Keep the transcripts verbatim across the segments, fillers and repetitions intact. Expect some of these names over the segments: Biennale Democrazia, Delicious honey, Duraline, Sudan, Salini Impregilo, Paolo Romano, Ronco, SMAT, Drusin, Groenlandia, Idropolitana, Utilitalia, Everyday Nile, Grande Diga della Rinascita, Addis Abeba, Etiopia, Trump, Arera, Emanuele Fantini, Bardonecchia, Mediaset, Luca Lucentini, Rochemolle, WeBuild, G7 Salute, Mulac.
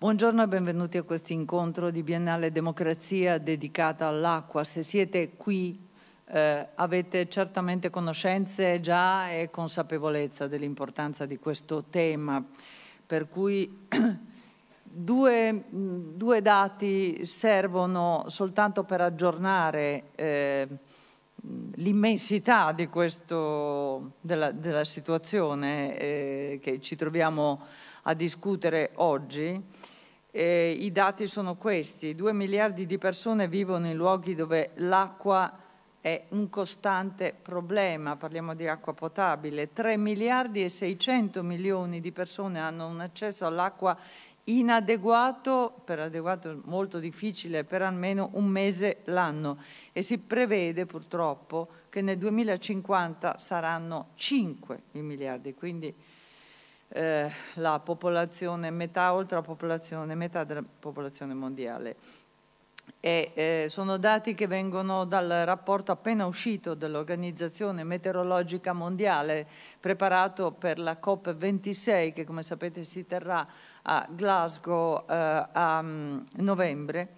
Buongiorno e benvenuti a questo incontro di Biennale Democrazia dedicata all'acqua. Se siete qui eh, avete certamente conoscenze già e consapevolezza dell'importanza di questo tema, per cui due, due dati servono soltanto per aggiornare eh, l'immensità di questo, della, della situazione eh, che ci troviamo a discutere oggi. Eh, i dati sono questi: due miliardi di persone vivono in luoghi dove l'acqua è un costante problema, parliamo di acqua potabile, tre miliardi e seicento milioni di persone hanno un accesso all'acqua inadeguato, per adeguato molto difficile, per almeno un mese l'anno, e si prevede purtroppo che nel duemilacinquanta saranno cinque i miliardi, quindi Eh, la popolazione, metà, oltre la popolazione, metà della popolazione mondiale. E, eh, sono dati che vengono dal rapporto appena uscito dell'Organizzazione Meteorologica Mondiale, preparato per la COP ventisei, che come sapete si terrà a Glasgow eh, a novembre,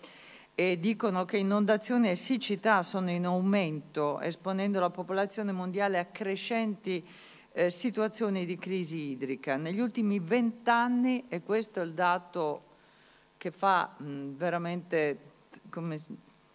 e dicono che inondazioni e siccità sono in aumento, esponendo la popolazione mondiale a crescenti Eh, situazioni di crisi idrica. Negli ultimi vent'anni, e questo è il dato che fa mh, veramente come,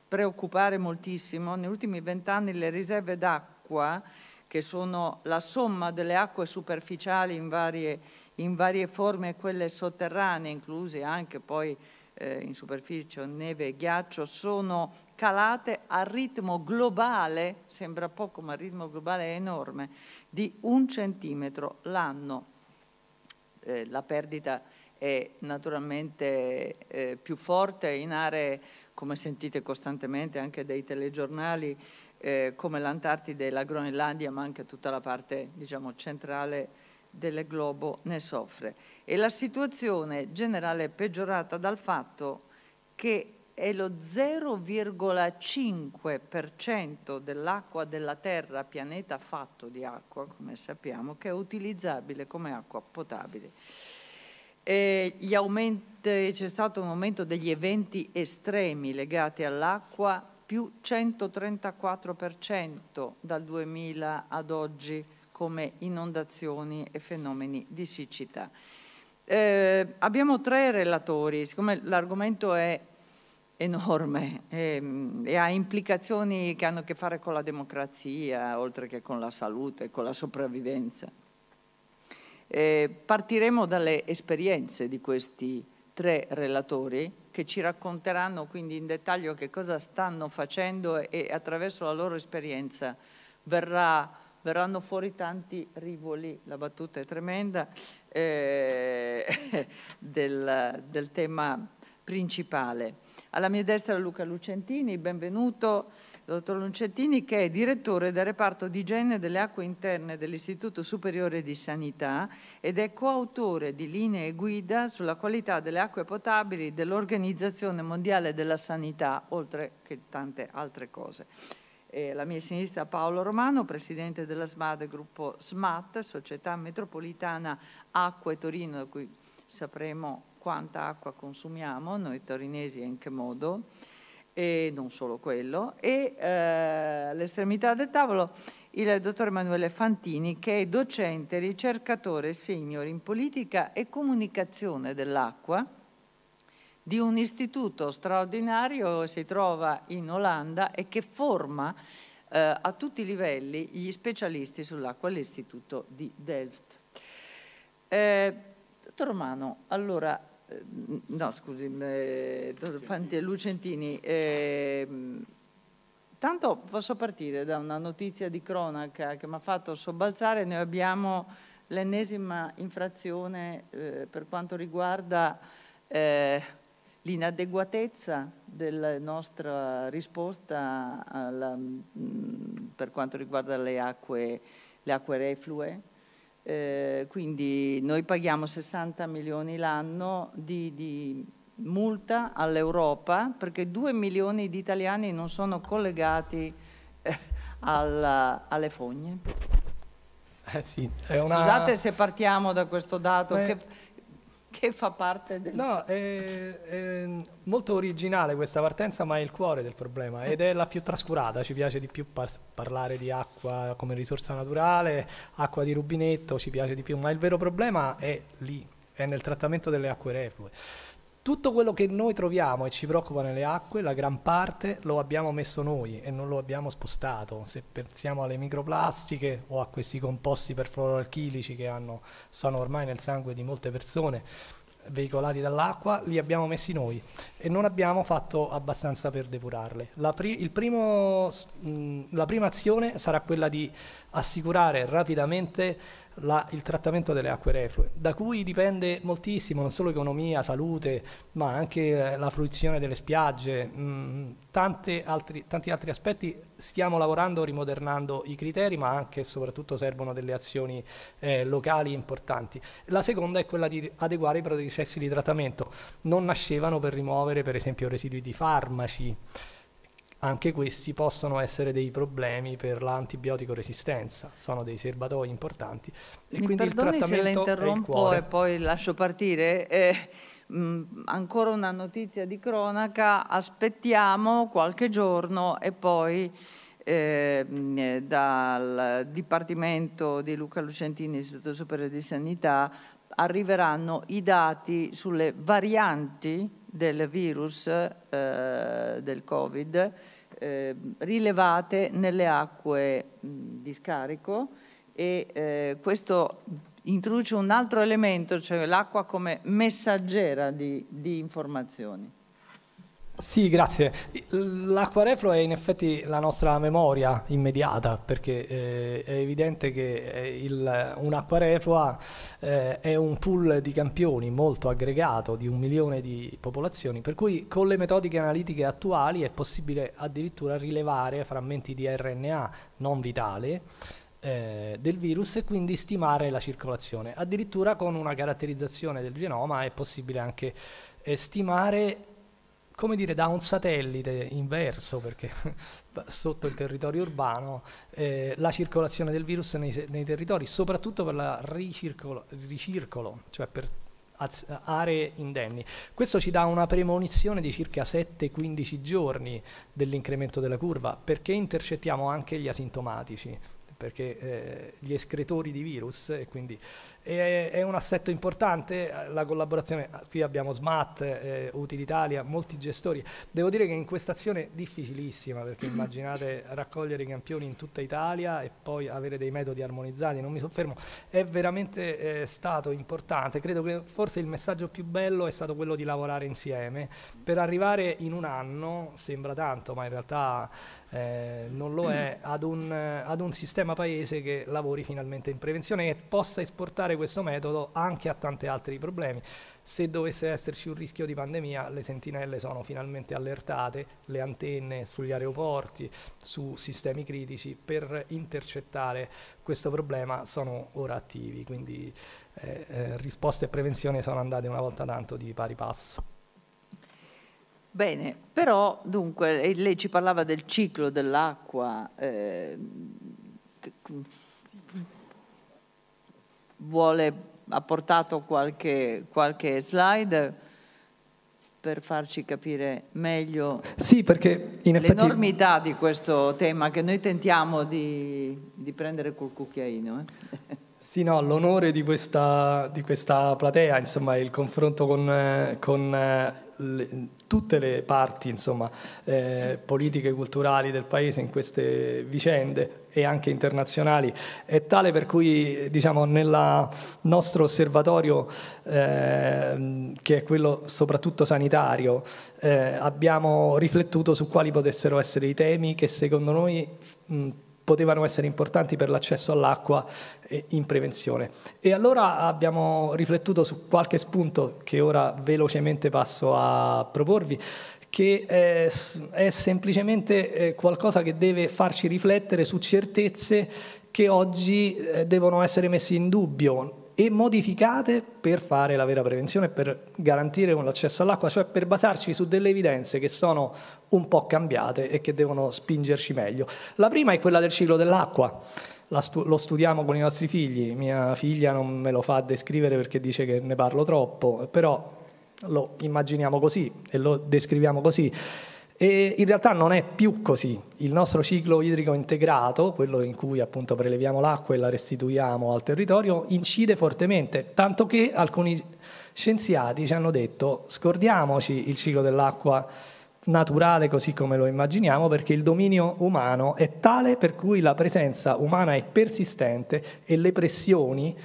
preoccupare moltissimo, negli ultimi vent'anni le riserve d'acqua, che sono la somma delle acque superficiali in varie, in varie forme e quelle sotterranee, incluse anche poi eh, in superficie neve e ghiaccio, sono calate a ritmo globale, sembra poco ma il ritmo globale è enorme, di un centimetro l'anno. Eh, la perdita è naturalmente eh, più forte in aree, come sentite costantemente anche dai telegiornali, eh, come l'Antartide e la Groenlandia, ma anche tutta la parte, diciamo, centrale del globo ne soffre. E la situazione generale è peggiorata dal fatto che è lo zero virgola cinque per cento dell'acqua della Terra, pianeta fatto di acqua, come sappiamo, che è utilizzabile come acqua potabile. C'è stato un aumento degli eventi estremi legati all'acqua, più centotrentaquattro per cento dal duemila ad oggi, come inondazioni e fenomeni di siccità. Eh, abbiamo tre relatori, siccome l'argomento è enorme e, e ha implicazioni che hanno a che fare con la democrazia, oltre che con la salute, con la sopravvivenza. E partiremo dalle esperienze di questi tre relatori, che ci racconteranno quindi in dettaglio che cosa stanno facendo, e attraverso la loro esperienza verrà, verranno fuori tanti rivoli, la battuta è tremenda, eh, del, del tema principale. Alla mia destra Luca Lucentini, benvenuto dottor Lucentini, che è direttore del reparto di igiene delle acque interne dell'Istituto Superiore di Sanità ed è coautore di linee guida sulla qualità delle acque potabili dell'Organizzazione Mondiale della Sanità, oltre che tante altre cose. E alla mia sinistra Paolo Romano, presidente della SMAT, gruppo SMAT, Società Metropolitana Acque Torino, da cui sapremo quanta acqua consumiamo noi torinesi e in che modo, e non solo quello. E eh, all'estremità del tavolo il dottor Emanuele Fantini, che è docente, ricercatore senior in politica e comunicazione dell'acqua di un istituto straordinario che si trova in Olanda e che forma eh, a tutti i livelli gli specialisti sull'acqua all'Istituto di Delft. Eh, dottor Romano, allora... No, scusi, eh, Fantini, Lucentini, eh, tanto posso partire da una notizia di cronaca che mi ha fatto sobbalzare. Noi abbiamo l'ennesima infrazione eh, per quanto riguarda eh, l'inadeguatezza della nostra risposta alla, mh, per quanto riguarda le acque, le acque reflue. Eh, quindi noi paghiamo sessanta milioni l'anno di, di multa all'Europa, perché due milioni di italiani non sono collegati eh, alla, alle fogne. Eh sì, è una... Scusate se partiamo da questo dato. Beh, che, che fa parte del... No, è, è molto originale questa partenza, ma è il cuore del problema ed è la più trascurata. Ci piace di più par parlare di acqua come risorsa naturale, acqua di rubinetto, ci piace di più, ma il vero problema è lì, è nel trattamento delle acque reflue. Tutto quello che noi troviamo e ci preoccupa nelle acque, la gran parte lo abbiamo messo noi e non lo abbiamo spostato. Se pensiamo alle microplastiche o a questi composti perfluoroalchilici che hanno, sono ormai nel sangue di molte persone, veicolati dall'acqua, li abbiamo messi noi e non abbiamo fatto abbastanza per depurarle. La, pri il primo, mh, la prima azione sarà quella di assicurare rapidamente la, il trattamento delle acque reflue, da cui dipende moltissimo non solo economia, salute, ma anche eh, la fruizione delle spiagge, mh, tanti, altri, tanti altri aspetti. Stiamo lavorando rimodernando i criteri, ma anche e soprattutto servono delle azioni eh, locali importanti. La seconda è quella di adeguare i processi di trattamento. Non nascevano per rimuovere per esempio residui di farmaci, anche questi possono essere dei problemi per l'antibiotico resistenza, sono dei serbatoi importanti. E mi quindi perdoni il trattamento se la interrompo e poi lascio partire. Eh, mh, ancora una notizia di cronaca, aspettiamo qualche giorno e poi eh, dal Dipartimento di Luca Lucentini, Istituto Superiore di Sanità, arriveranno i dati sulle varianti del virus eh, del Covid eh, rilevate nelle acque mh, di scarico e eh, questo introduce un altro elemento, cioè l'acqua come messaggera di, di informazioni. Sì, grazie. L'acqua reflua è in effetti la nostra memoria immediata, perché eh, è evidente che un'acqua reflua eh, è un pool di campioni molto aggregato di un milione di popolazioni, per cui con le metodiche analitiche attuali è possibile addirittura rilevare frammenti di R N A non vitale eh, del virus e quindi stimare la circolazione. Addirittura con una caratterizzazione del genoma è possibile anche eh, stimare, come dire, da un satellite inverso, perché sotto il territorio urbano, eh, la circolazione del virus nei, nei territori, soprattutto per la ricircolo, ricircolo cioè per aree indenni. Questo ci dà una premonizione di circa sette quindici giorni dell'incremento della curva, perché intercettiamo anche gli asintomatici, perché eh, gli escretori di virus, e quindi è, è un assetto importante la collaborazione. Qui abbiamo SMAT, eh, Utilitalia, molti gestori. Devo dire che in questa azione difficilissima, perché immaginate raccogliere i campioni in tutta Italia e poi avere dei metodi armonizzati, non mi soffermo, è veramente eh, stato importante. Credo che forse il messaggio più bello è stato quello di lavorare insieme per arrivare in un anno, sembra tanto ma in realtà Eh, non lo è, ad un, ad un sistema paese che lavori finalmente in prevenzione e possa esportare questo metodo anche a tanti altri problemi. Se dovesse esserci un rischio di pandemia, le sentinelle sono finalmente allertate, le antenne sugli aeroporti, su sistemi critici per intercettare questo problema sono ora attivi, quindi eh, eh, risposta e prevenzione sono andate una volta tanto di pari passo. Bene, però dunque lei ci parlava del ciclo dell'acqua, eh, vuole, ha portato qualche, qualche slide per farci capire meglio sì, l'enormità di questo tema che noi tentiamo di, di prendere col cucchiaino. Eh. Sì, no, l'onore di questa, di questa platea, insomma, il confronto con, eh, con eh, le, tutte le parti, insomma, eh, politiche e culturali del Paese in queste vicende e anche internazionali, è tale per cui, diciamo, nel nostro osservatorio, eh, che è quello soprattutto sanitario, eh, abbiamo riflettuto su quali potessero essere i temi che secondo noi mh, potevano essere importanti per l'accesso all'acqua in prevenzione. E allora abbiamo riflettuto su qualche spunto che ora velocemente passo a proporvi, che è, è semplicemente eh, qualcosa che deve farci riflettere su certezze che oggi eh, devono essere messe in dubbio e modificate per fare la vera prevenzione, per garantire un accesso all'acqua, cioè per basarci su delle evidenze che sono un po' cambiate e che devono spingerci meglio. La prima è quella del ciclo dell'acqua. la stu- lo studiamo con i nostri figli. Mia figlia non me lo fa descrivere perché dice che ne parlo troppo, però lo immaginiamo così e lo descriviamo così. E in realtà non è più così. Il nostro ciclo idrico integrato, quello in cui appunto preleviamo l'acqua e la restituiamo al territorio, incide fortemente, tanto che alcuni scienziati ci hanno detto: scordiamoci il ciclo dell'acqua naturale così come lo immaginiamo, perché il dominio umano è tale per cui la presenza umana è persistente e le pressioni,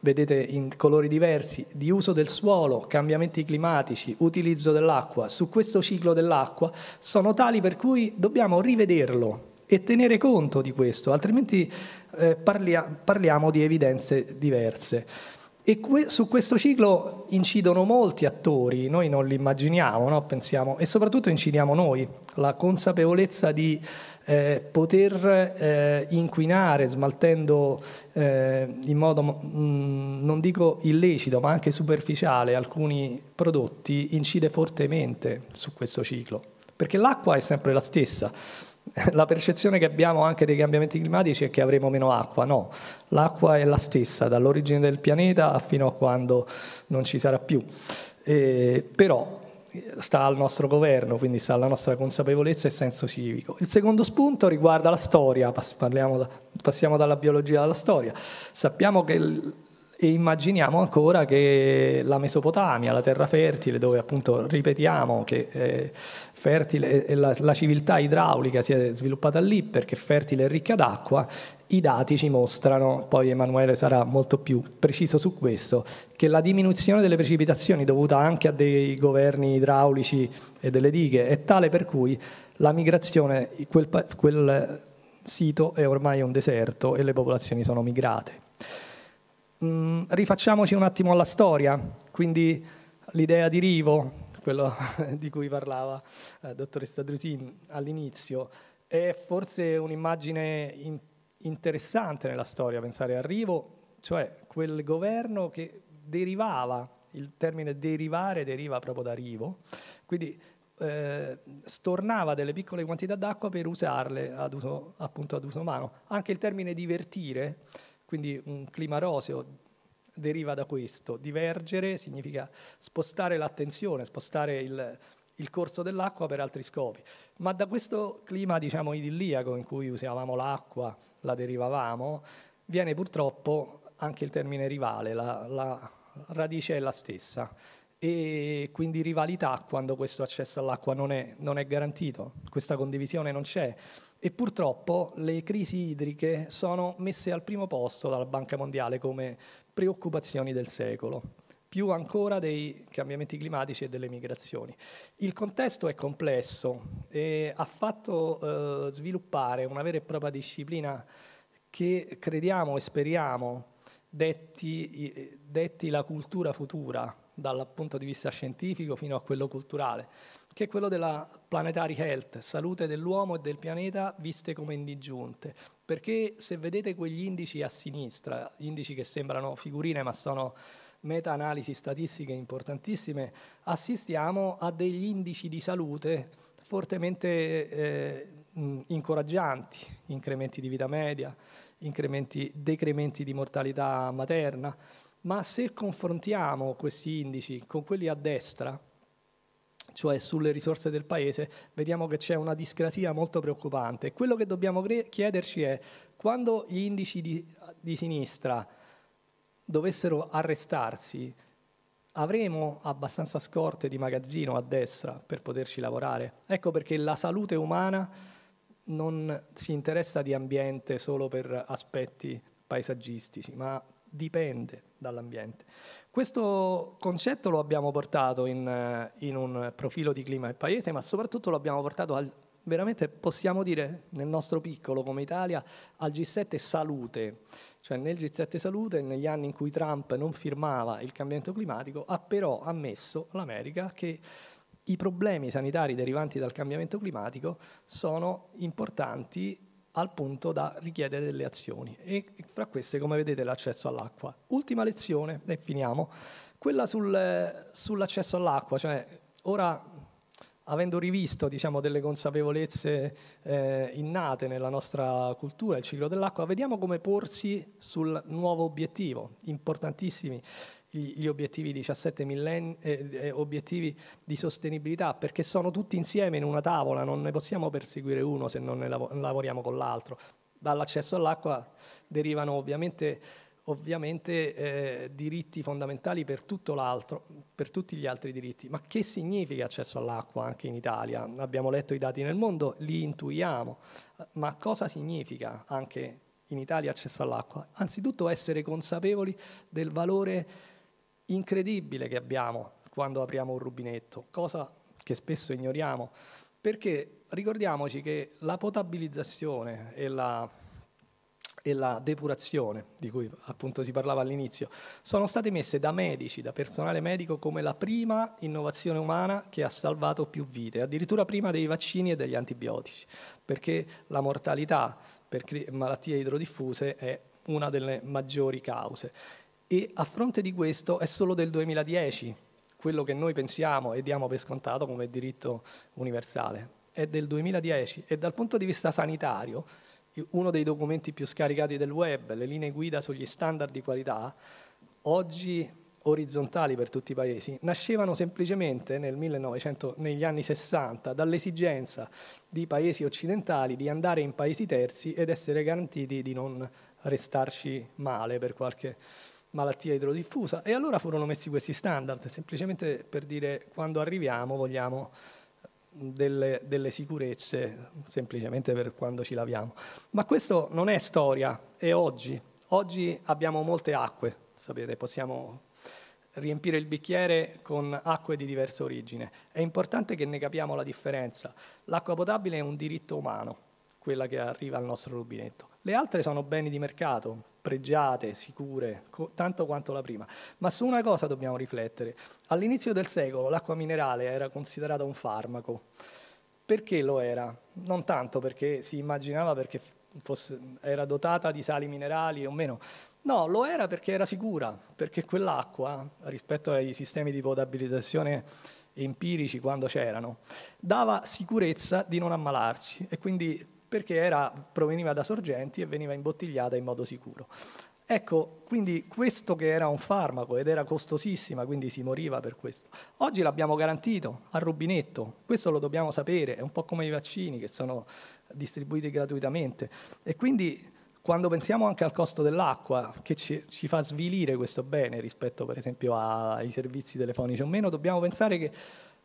vedete in colori diversi, di uso del suolo, cambiamenti climatici, utilizzo dell'acqua, su questo ciclo dell'acqua sono tali per cui dobbiamo rivederlo e tenere conto di questo, altrimenti eh, parlia, parliamo di evidenze diverse. E que- su questo ciclo incidono molti attori, noi non li immaginiamo, no? Pensiamo, e soprattutto incidiamo noi, la consapevolezza di eh, poter eh, inquinare smaltendo eh, in modo, mh, non dico illecito, ma anche superficiale alcuni prodotti, incide fortemente su questo ciclo, perché l'acqua è sempre la stessa. La percezione che abbiamo anche dei cambiamenti climatici è che avremo meno acqua. No, l'acqua è la stessa dall'origine del pianeta fino a quando non ci sarà più, eh, però sta al nostro governo, quindi sta alla nostra consapevolezza e senso civico. Il secondo spunto riguarda la storia. Parliamo da, passiamo dalla biologia alla storia. Sappiamo che il, e immaginiamo ancora che la Mesopotamia, la terra fertile, dove appunto ripetiamo che eh, fertile, eh, la, la civiltà idraulica si è sviluppata lì perché fertile e ricca d'acqua, i dati ci mostrano, poi Emanuele sarà molto più preciso su questo, che la diminuzione delle precipitazioni dovuta anche a dei governi idraulici e delle dighe è tale per cui la migrazione, quel, quel sito è ormai un deserto e le popolazioni sono migrate. Mm, rifacciamoci un attimo alla storia, quindi l'idea di rivo, quello di cui parlava eh, dottoressa Drusin all'inizio, è forse un'immagine in- interessante nella storia, pensare a rivo, cioè quel governo che derivava, il termine derivare deriva proprio da rivo, quindi eh, stornava delle piccole quantità d'acqua per usarle ad uso, appunto ad uso umano. Anche il termine divertire, quindi un clima roseo, deriva da questo. Divergere significa spostare l'attenzione, spostare il, il corso dell'acqua per altri scopi. Ma da questo clima, diciamo, idilliaco in cui usavamo l'acqua, la derivavamo, viene purtroppo anche il termine rivale, la, la radice è la stessa. E quindi rivalità quando questo accesso all'acqua non è, non è garantito, questa condivisione non c'è. E purtroppo le crisi idriche sono messe al primo posto dalla Banca Mondiale come preoccupazioni del secolo, più ancora dei cambiamenti climatici e delle migrazioni. Il contesto è complesso e ha fatto eh, sviluppare una vera e propria disciplina che crediamo e speriamo detti, detti la cultura futura, dal punto di vista scientifico fino a quello culturale, che è quello della planetary health, salute dell'uomo e del pianeta viste come in disgiunte. Perché se vedete quegli indici a sinistra, indici che sembrano figurine ma sono meta-analisi statistiche importantissime, assistiamo a degli indici di salute fortemente eh, incoraggianti, incrementi di vita media, incrementi, decrementi di mortalità materna, ma se confrontiamo questi indici con quelli a destra, cioè sulle risorse del paese, vediamo che c'è una discrasia molto preoccupante. Quello che dobbiamo cre- chiederci è: quando gli indici di, di sinistra dovessero arrestarsi, avremo abbastanza scorte di magazzino a destra per poterci lavorare? Ecco perché la salute umana non si interessa di ambiente solo per aspetti paesaggistici, ma dipende dall'ambiente. Questo concetto lo abbiamo portato in, in un profilo di clima e paese, ma soprattutto lo abbiamo portato al, veramente, possiamo dire, nel nostro piccolo come Italia, al G sette Salute. Cioè nel G sette Salute, negli anni in cui Trump non firmava il cambiamento climatico, ha però ammesso l'America che i problemi sanitari derivanti dal cambiamento climatico sono importanti al punto da richiedere delle azioni, e fra queste, come vedete, l'accesso all'acqua. Ultima lezione, e finiamo, quella sul, sull'accesso all'acqua, cioè ora avendo rivisto, diciamo, delle consapevolezze eh, innate nella nostra cultura, il ciclo dell'acqua, vediamo come porsi sul nuovo obiettivo, importantissimi gli obiettivi diciassette millenni, eh, obiettivi di sostenibilità, perché sono tutti insieme in una tavola, non ne possiamo perseguire uno se non ne lav- lavoriamo con l'altro. Dall'accesso all'acqua derivano ovviamente, ovviamente eh, diritti fondamentali per tutto l'altro, per tutti gli altri diritti. Ma che significa accesso all'acqua anche in Italia? Abbiamo letto i dati nel mondo, li intuiamo, ma cosa significa anche in Italia accesso all'acqua? Anzitutto essere consapevoli del valore incredibile che abbiamo quando apriamo un rubinetto, cosa che spesso ignoriamo, perché ricordiamoci che la potabilizzazione e la, e la depurazione, di cui appunto si parlava all'inizio, sono state messe da medici, da personale medico, come la prima innovazione umana che ha salvato più vite, addirittura prima dei vaccini e degli antibiotici, perché la mortalità per malattie idrodiffuse è una delle maggiori cause. E a fronte di questo è solo del duemiladieci, quello che noi pensiamo e diamo per scontato come diritto universale, è del duemiladieci, e dal punto di vista sanitario, uno dei documenti più scaricati del web, le linee guida sugli standard di qualità, oggi orizzontali per tutti i paesi, nascevano semplicemente nel millenovecento, negli anni sessanta, dall'esigenza di paesi occidentali di andare in paesi terzi ed essere garantiti di non restarci male per qualche malattia idrodiffusa, e allora furono messi questi standard, semplicemente per dire quando arriviamo vogliamo delle, delle sicurezze, semplicemente per quando ci laviamo. Ma questo non è storia, è oggi. Oggi abbiamo molte acque, sapete, possiamo riempire il bicchiere con acque di diversa origine. È importante che ne capiamo la differenza. L'acqua potabile è un diritto umano, quella che arriva al nostro rubinetto. Le altre sono beni di mercato, pregiate, sicure, tanto quanto la prima. Ma su una cosa dobbiamo riflettere. All'inizio del secolo l'acqua minerale era considerata un farmaco. Perché lo era? Non tanto perché si immaginava perché fosse, era dotata di sali minerali o meno. No, lo era perché era sicura, perché quell'acqua, rispetto ai sistemi di potabilizzazione empirici quando c'erano, dava sicurezza di non ammalarsi, e quindi perché era, proveniva da sorgenti e veniva imbottigliata in modo sicuro. Ecco, quindi questo che era un farmaco ed era costosissima, quindi si moriva per questo. Oggi l'abbiamo garantito al rubinetto, questo lo dobbiamo sapere, è un po' come i vaccini che sono distribuiti gratuitamente. E quindi quando pensiamo anche al costo dell'acqua, che ci, ci fa svilire questo bene rispetto per esempio ai servizi telefonici o meno, dobbiamo pensare che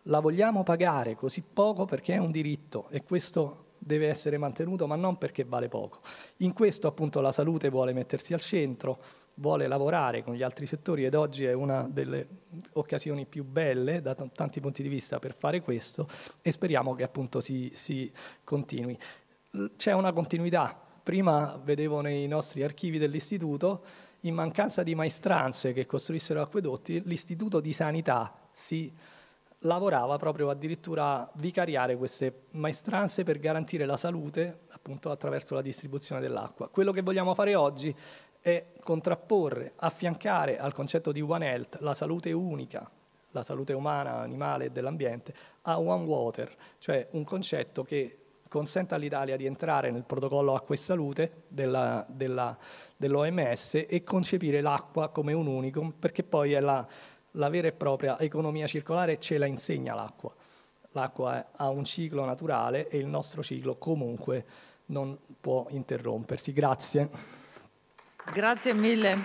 la vogliamo pagare così poco perché è un diritto, e questo deve essere mantenuto, ma non perché vale poco. In questo appunto la salute vuole mettersi al centro, vuole lavorare con gli altri settori, ed oggi è una delle occasioni più belle da t- tanti punti di vista per fare questo, e speriamo che appunto si, si continui. C'è una continuità. Prima vedevo nei nostri archivi dell'istituto, in mancanza di maestranze che costruissero acquedotti, l'Istituto di Sanità si lavorava proprio addirittura a vicariare queste maestranze per garantire la salute appunto attraverso la distribuzione dell'acqua. Quello che vogliamo fare oggi è contrapporre, affiancare al concetto di One Health la salute unica, la salute umana, animale e dell'ambiente, a One Water, cioè un concetto che consenta all'Italia di entrare nel protocollo acqua e salute della, della, dell'O M S e concepire l'acqua come un unicum, perché poi è la La vera e propria economia circolare, ce la insegna l'acqua. L'acqua ha un ciclo naturale e il nostro ciclo comunque non può interrompersi. Grazie. Grazie mille.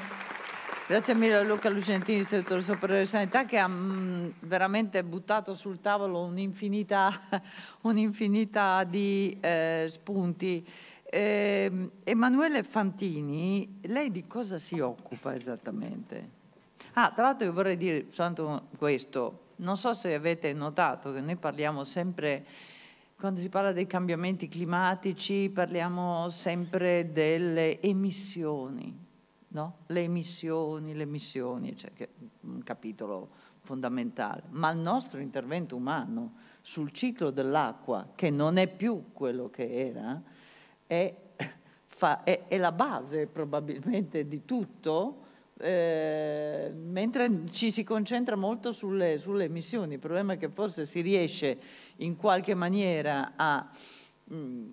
Grazie mille a Luca Lucentini, Istituto Superiore di Sanità, che ha mh, veramente buttato sul tavolo un'infinità, un'infinità di eh, spunti. Eh, Emanuele Fantini, lei di cosa si occupa esattamente? Ah, tra l'altro io vorrei dire soltanto questo, non so se avete notato che noi parliamo sempre, quando si parla dei cambiamenti climatici, parliamo sempre delle emissioni, no? Le emissioni, le emissioni, cioè che è un capitolo fondamentale, ma il nostro intervento umano sul ciclo dell'acqua, che non è più quello che era, è, fa, è, è la base probabilmente di tutto, eh, mentre ci si concentra molto sulle, sulle emissioni. Il problema è che forse si riesce in qualche maniera a mh,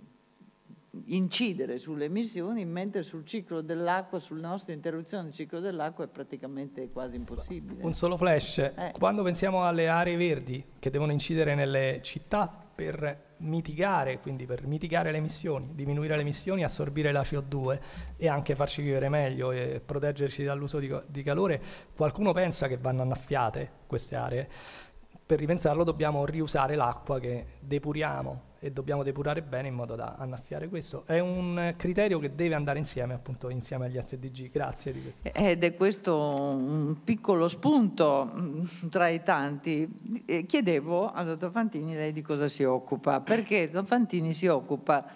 incidere sulle emissioni, mentre sul ciclo dell'acqua, sulla nostra interruzione del ciclo dell'acqua è praticamente quasi impossibile. Un solo flash, eh. Quando pensiamo alle aree verdi che devono incidere nelle città per mitigare, quindi per mitigare le emissioni, diminuire le emissioni, assorbire la C O due e anche farci vivere meglio e proteggerci dall'uso di, di calore, qualcuno pensa che vanno annaffiate queste aree? Per ripensarlo dobbiamo riusare l'acqua che depuriamo e dobbiamo depurare bene in modo da annaffiare questo. È un criterio che deve andare insieme, appunto, insieme agli S D G. Grazie di questo. Ed è questo un piccolo spunto tra i tanti. Chiedevo al dottor Fantini lei di cosa si occupa, perché il dottor Fantini si occupa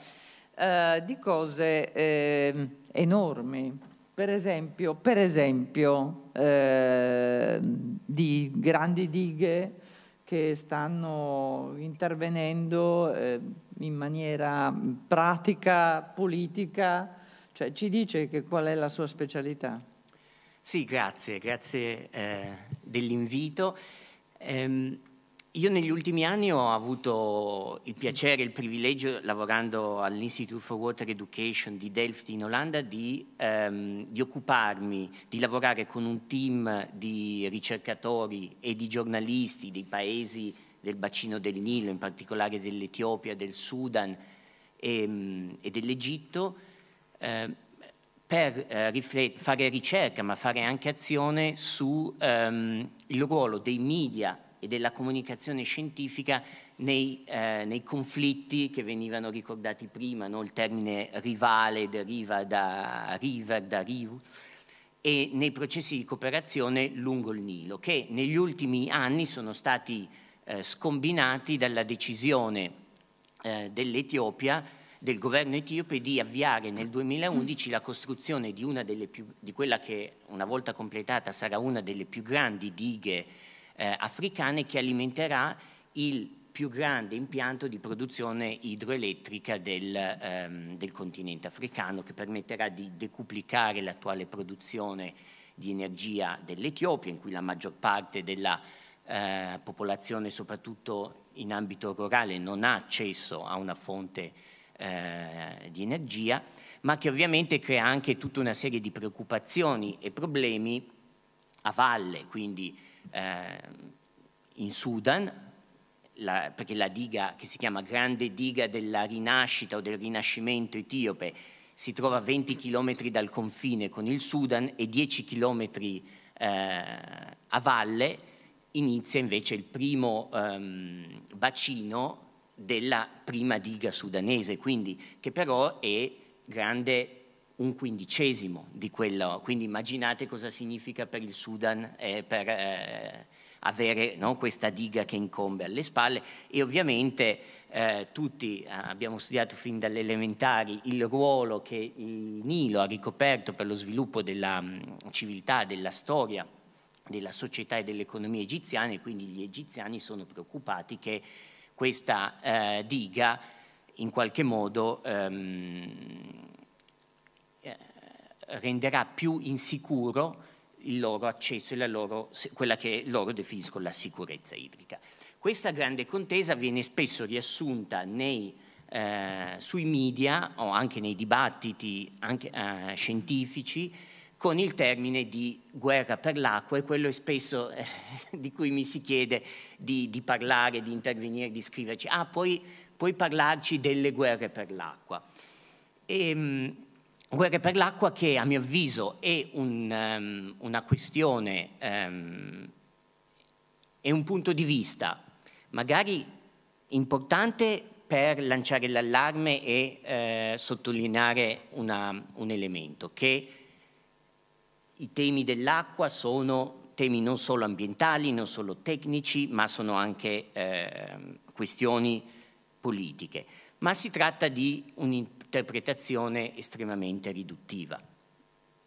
eh, di cose eh, enormi. Per esempio, per esempio eh, di grandi dighe che stanno intervenendo eh, in maniera pratica, politica, cioè ci dice che qual è la sua specialità. Sì, grazie, grazie eh, dell'invito. Ehm, io negli ultimi anni ho avuto il piacere e il privilegio, lavorando all'Institute for Water Education di Delft in Olanda, di, ehm, di occuparmi, di lavorare con un team di ricercatori e di giornalisti dei paesi del bacino del Nilo, in particolare dell'Etiopia, del Sudan e, e dell'Egitto, eh, per eh, fare ricerca ma fare anche azione sul ehm, ruolo dei media e della comunicazione scientifica nei, eh, nei conflitti che venivano ricordati prima, no? Il termine rivale deriva da river, da rivu, e nei processi di cooperazione lungo il Nilo, che negli ultimi anni sono stati eh, scombinati dalla decisione eh, dell'Etiopia, del governo etiope, di avviare nel duemilaundici la costruzione di una delle più, di quella che una volta completata sarà una delle più grandi dighe Eh, africane, che alimenterà il più grande impianto di produzione idroelettrica del, ehm, del continente africano, che permetterà di decuplicare l'attuale produzione di energia dell'Etiopia, in cui la maggior parte della eh, popolazione, soprattutto in ambito rurale, non ha accesso a una fonte eh, di energia, ma che ovviamente crea anche tutta una serie di preoccupazioni e problemi a valle, quindi Eh, in Sudan, la, perché la diga che si chiama Grande Diga della Rinascita o del Rinascimento etiope si trova a venti chilometri dal confine con il Sudan, e dieci chilometri eh, a valle inizia invece il primo ehm, bacino della prima diga sudanese, quindi, che però è grande un quindicesimo di quello, quindi immaginate cosa significa per il Sudan eh, per eh, avere, no, questa diga che incombe alle spalle. E ovviamente eh, tutti abbiamo studiato fin dalle elementari il ruolo che il Nilo ha ricoperto per lo sviluppo della mh, civiltà, della storia, della società e dell'economia egiziana, e quindi gli egiziani sono preoccupati che questa eh, diga in qualche modo ehm, renderà più insicuro il loro accesso e la loro, quella che loro definiscono la sicurezza idrica. Questa grande contesa viene spesso riassunta nei, eh, sui media o anche nei dibattiti anche, eh, scientifici con il termine di guerra per l'acqua, e quello è spesso eh, di cui mi si chiede di, di parlare, di intervenire, di scriverci. Ah, puoi, puoi parlarci delle guerre per l'acqua. E, guerra per l'acqua che, a mio avviso, è un, um, una questione, um, è un punto di vista magari importante per lanciare l'allarme e eh, sottolineare una, un elemento, che i temi dell'acqua sono temi non solo ambientali, non solo tecnici, ma sono anche eh, questioni politiche. Ma si tratta di un interpretazione estremamente riduttiva.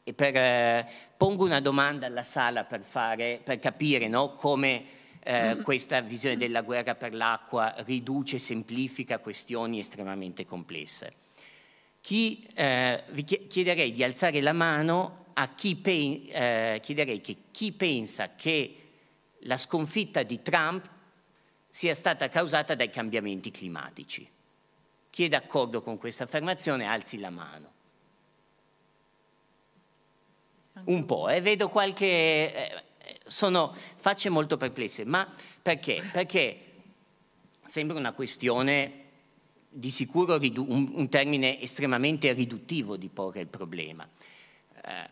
E per, eh, pongo una domanda alla sala per, fare, per capire, no, come eh, questa visione della guerra per l'acqua riduce e semplifica questioni estremamente complesse. Chi, eh, vi chiederei di alzare la mano a chi, pe- eh, chiederei che chi pensa che la sconfitta di Trump sia stata causata dai cambiamenti climatici. Chi è d'accordo con questa affermazione alzi la mano. Un po', eh? Vedo qualche... Eh, sono facce molto perplesse, ma perché? Perché sembra una questione di sicuro ridu- un, un termine estremamente riduttivo di porre il problema eh,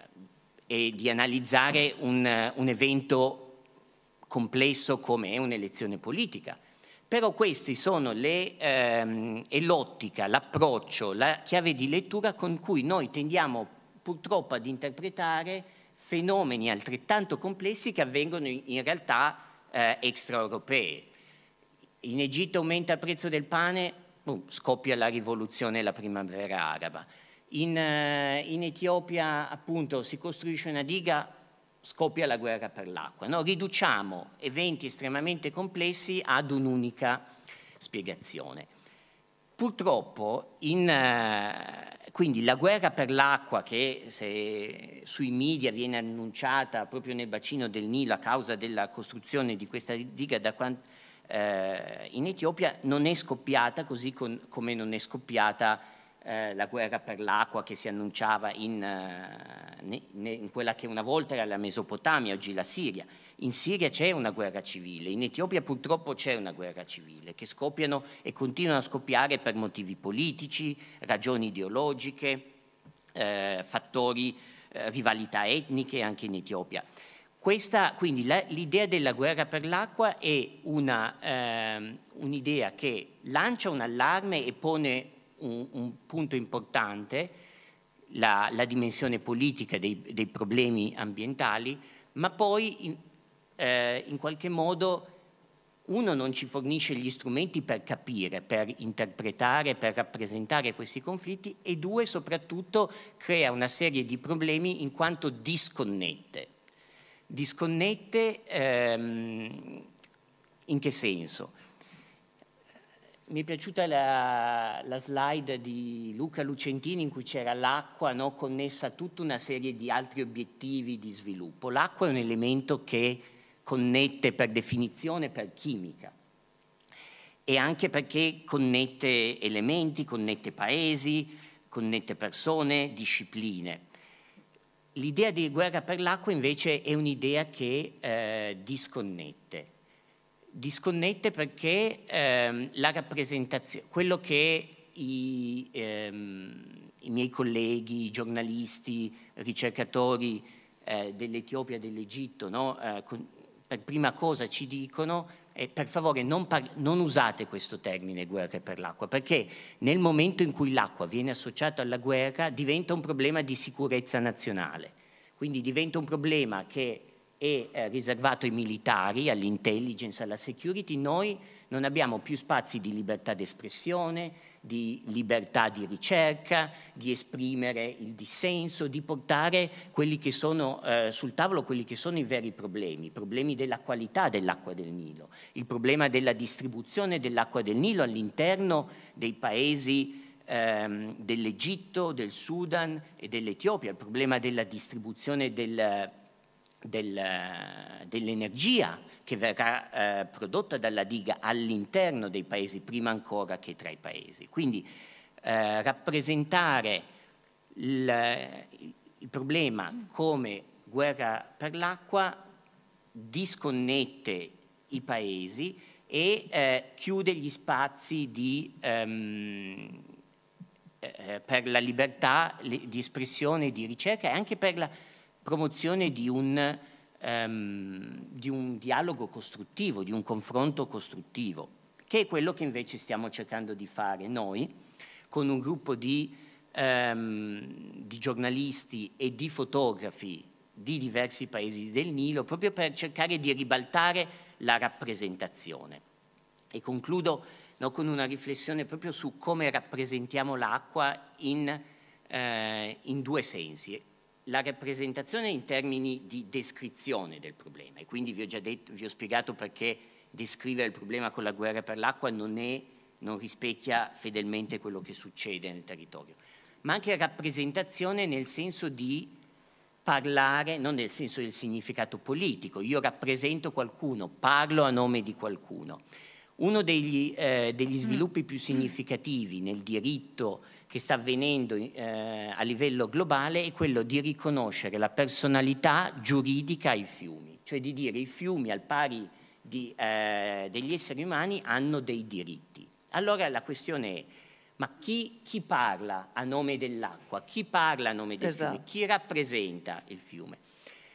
e di analizzare un, un evento complesso come è un'elezione politica. Però questi sono le, ehm, è l'ottica, l'approccio, la chiave di lettura con cui noi tendiamo purtroppo ad interpretare fenomeni altrettanto complessi che avvengono in, in realtà eh, extraeuropee. In Egitto aumenta il prezzo del pane, boom, scoppia la rivoluzione e la primavera araba. In, eh, in Etiopia appunto si costruisce una diga, scoppia la guerra per l'acqua. No? Riduciamo eventi estremamente complessi ad un'unica spiegazione. Purtroppo in, eh, quindi la guerra per l'acqua che se sui media viene annunciata proprio nel bacino del Nilo a causa della costruzione di questa diga da quanto in Etiopia non è scoppiata così con, come non è scoppiata eh, la guerra per l'acqua che si annunciava in, eh, in quella che una volta era la Mesopotamia, oggi la Siria. In Siria c'è una guerra civile, in Etiopia purtroppo c'è una guerra civile che scoppiano e continuano a scoppiare per motivi politici, ragioni ideologiche, eh, fattori, eh, rivalità etniche anche in Etiopia. Questa, quindi la, l'idea della guerra per l'acqua è una, ehm, un'idea che lancia un allarme e pone un, un punto importante, la, la dimensione politica dei, dei problemi ambientali, ma poi in, eh, in qualche modo uno non ci fornisce gli strumenti per capire, per interpretare, per rappresentare questi conflitti e due soprattutto crea una serie di problemi in quanto disconnette. Disconnette ehm, in che senso? Mi è piaciuta la, la slide di Luca Lucentini in cui c'era l'acqua, no, connessa a tutta una serie di altri obiettivi di sviluppo. L'acqua è un elemento che connette per definizione, per chimica, e anche perché connette elementi, connette paesi, connette persone, discipline. L'idea di guerra per l'acqua invece è un'idea che eh, disconnette, disconnette perché ehm, la rappresentazione, quello che i, ehm, i miei colleghi, i giornalisti, ricercatori eh, dell'Etiopia e dell'Egitto, no? eh, con, per prima cosa ci dicono è eh, per favore non, par- non usate questo termine guerra per l'acqua, perché nel momento in cui l'acqua viene associata alla guerra diventa un problema di sicurezza nazionale, quindi diventa un problema che è eh, riservato ai militari, all'intelligence, alla security. Noi non abbiamo più spazi di libertà d'espressione, di libertà di ricerca, di esprimere il dissenso, di portare quelli che sono eh, sul tavolo quelli che sono i veri problemi, i problemi della qualità dell'acqua del Nilo, il problema della distribuzione dell'acqua del Nilo all'interno dei paesi ehm, dell'Egitto, del Sudan e dell'Etiopia, il problema della distribuzione del, del, dell'energia che verrà eh, prodotta dalla diga all'interno dei paesi, prima ancora che tra i paesi. Quindi eh, rappresentare il, il problema come guerra per l'acqua disconnette i paesi e eh, chiude gli spazi di, ehm, eh, per la libertà di espressione e di ricerca e anche per la promozione di un... di un dialogo costruttivo, di un confronto costruttivo, che è quello che invece stiamo cercando di fare noi con un gruppo di, ehm, di giornalisti e di fotografi di diversi paesi del Nilo, proprio per cercare di ribaltare la rappresentazione. E concludo, no, con una riflessione proprio su come rappresentiamo l'acqua in, eh, in due sensi. La rappresentazione in termini di descrizione del problema, e quindi vi ho già detto, vi ho spiegato perché descrivere il problema con la guerra per l'acqua non, è, non rispecchia fedelmente quello che succede nel territorio, ma anche rappresentazione nel senso di parlare non nel senso del significato politico, io rappresento qualcuno, parlo a nome di qualcuno. Uno degli, eh, degli sviluppi più significativi nel diritto che sta avvenendo eh, a livello globale è quello di riconoscere la personalità giuridica ai fiumi, cioè di dire i fiumi al pari di, eh, degli esseri umani hanno dei diritti. Allora la questione è, ma chi, chi parla a nome dell'acqua, chi parla a nome del esatto. fiume, chi rappresenta il fiume?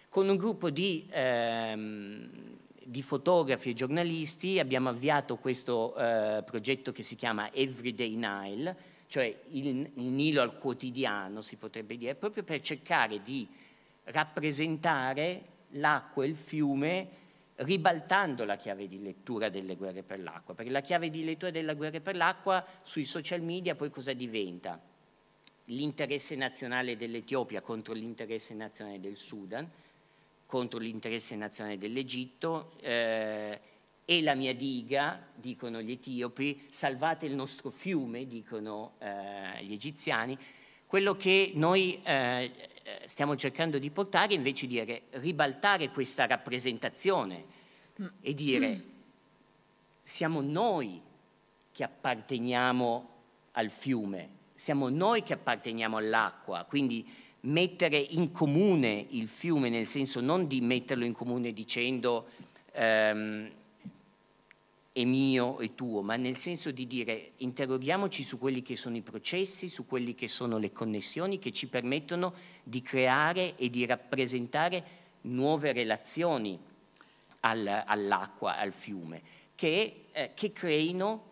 Con un gruppo di... Ehm, di fotografi e giornalisti abbiamo avviato questo eh, progetto che si chiama Everyday Nile, cioè il, il Nilo al quotidiano si potrebbe dire, proprio per cercare di rappresentare l'acqua e il fiume ribaltando la chiave di lettura delle guerre per l'acqua, perché la chiave di lettura delle guerre per l'acqua sui social media poi cosa diventa? L'interesse nazionale dell'Etiopia contro l'interesse nazionale del Sudan, contro l'interesse nazionale dell'Egitto, eh, e la mia diga, dicono gli etiopi, salvate il nostro fiume, dicono eh, gli egiziani. Quello che noi eh, stiamo cercando di portare è invece dire ribaltare questa rappresentazione mm. e dire siamo noi che apparteniamo al fiume, siamo noi che apparteniamo all'acqua, quindi mettere in comune il fiume, nel senso non di metterlo in comune dicendo ehm, è mio e tuo, ma nel senso di dire interroghiamoci su quelli che sono i processi, su quelli che sono le connessioni che ci permettono di creare e di rappresentare nuove relazioni al, all'acqua, al fiume, che, eh, che creino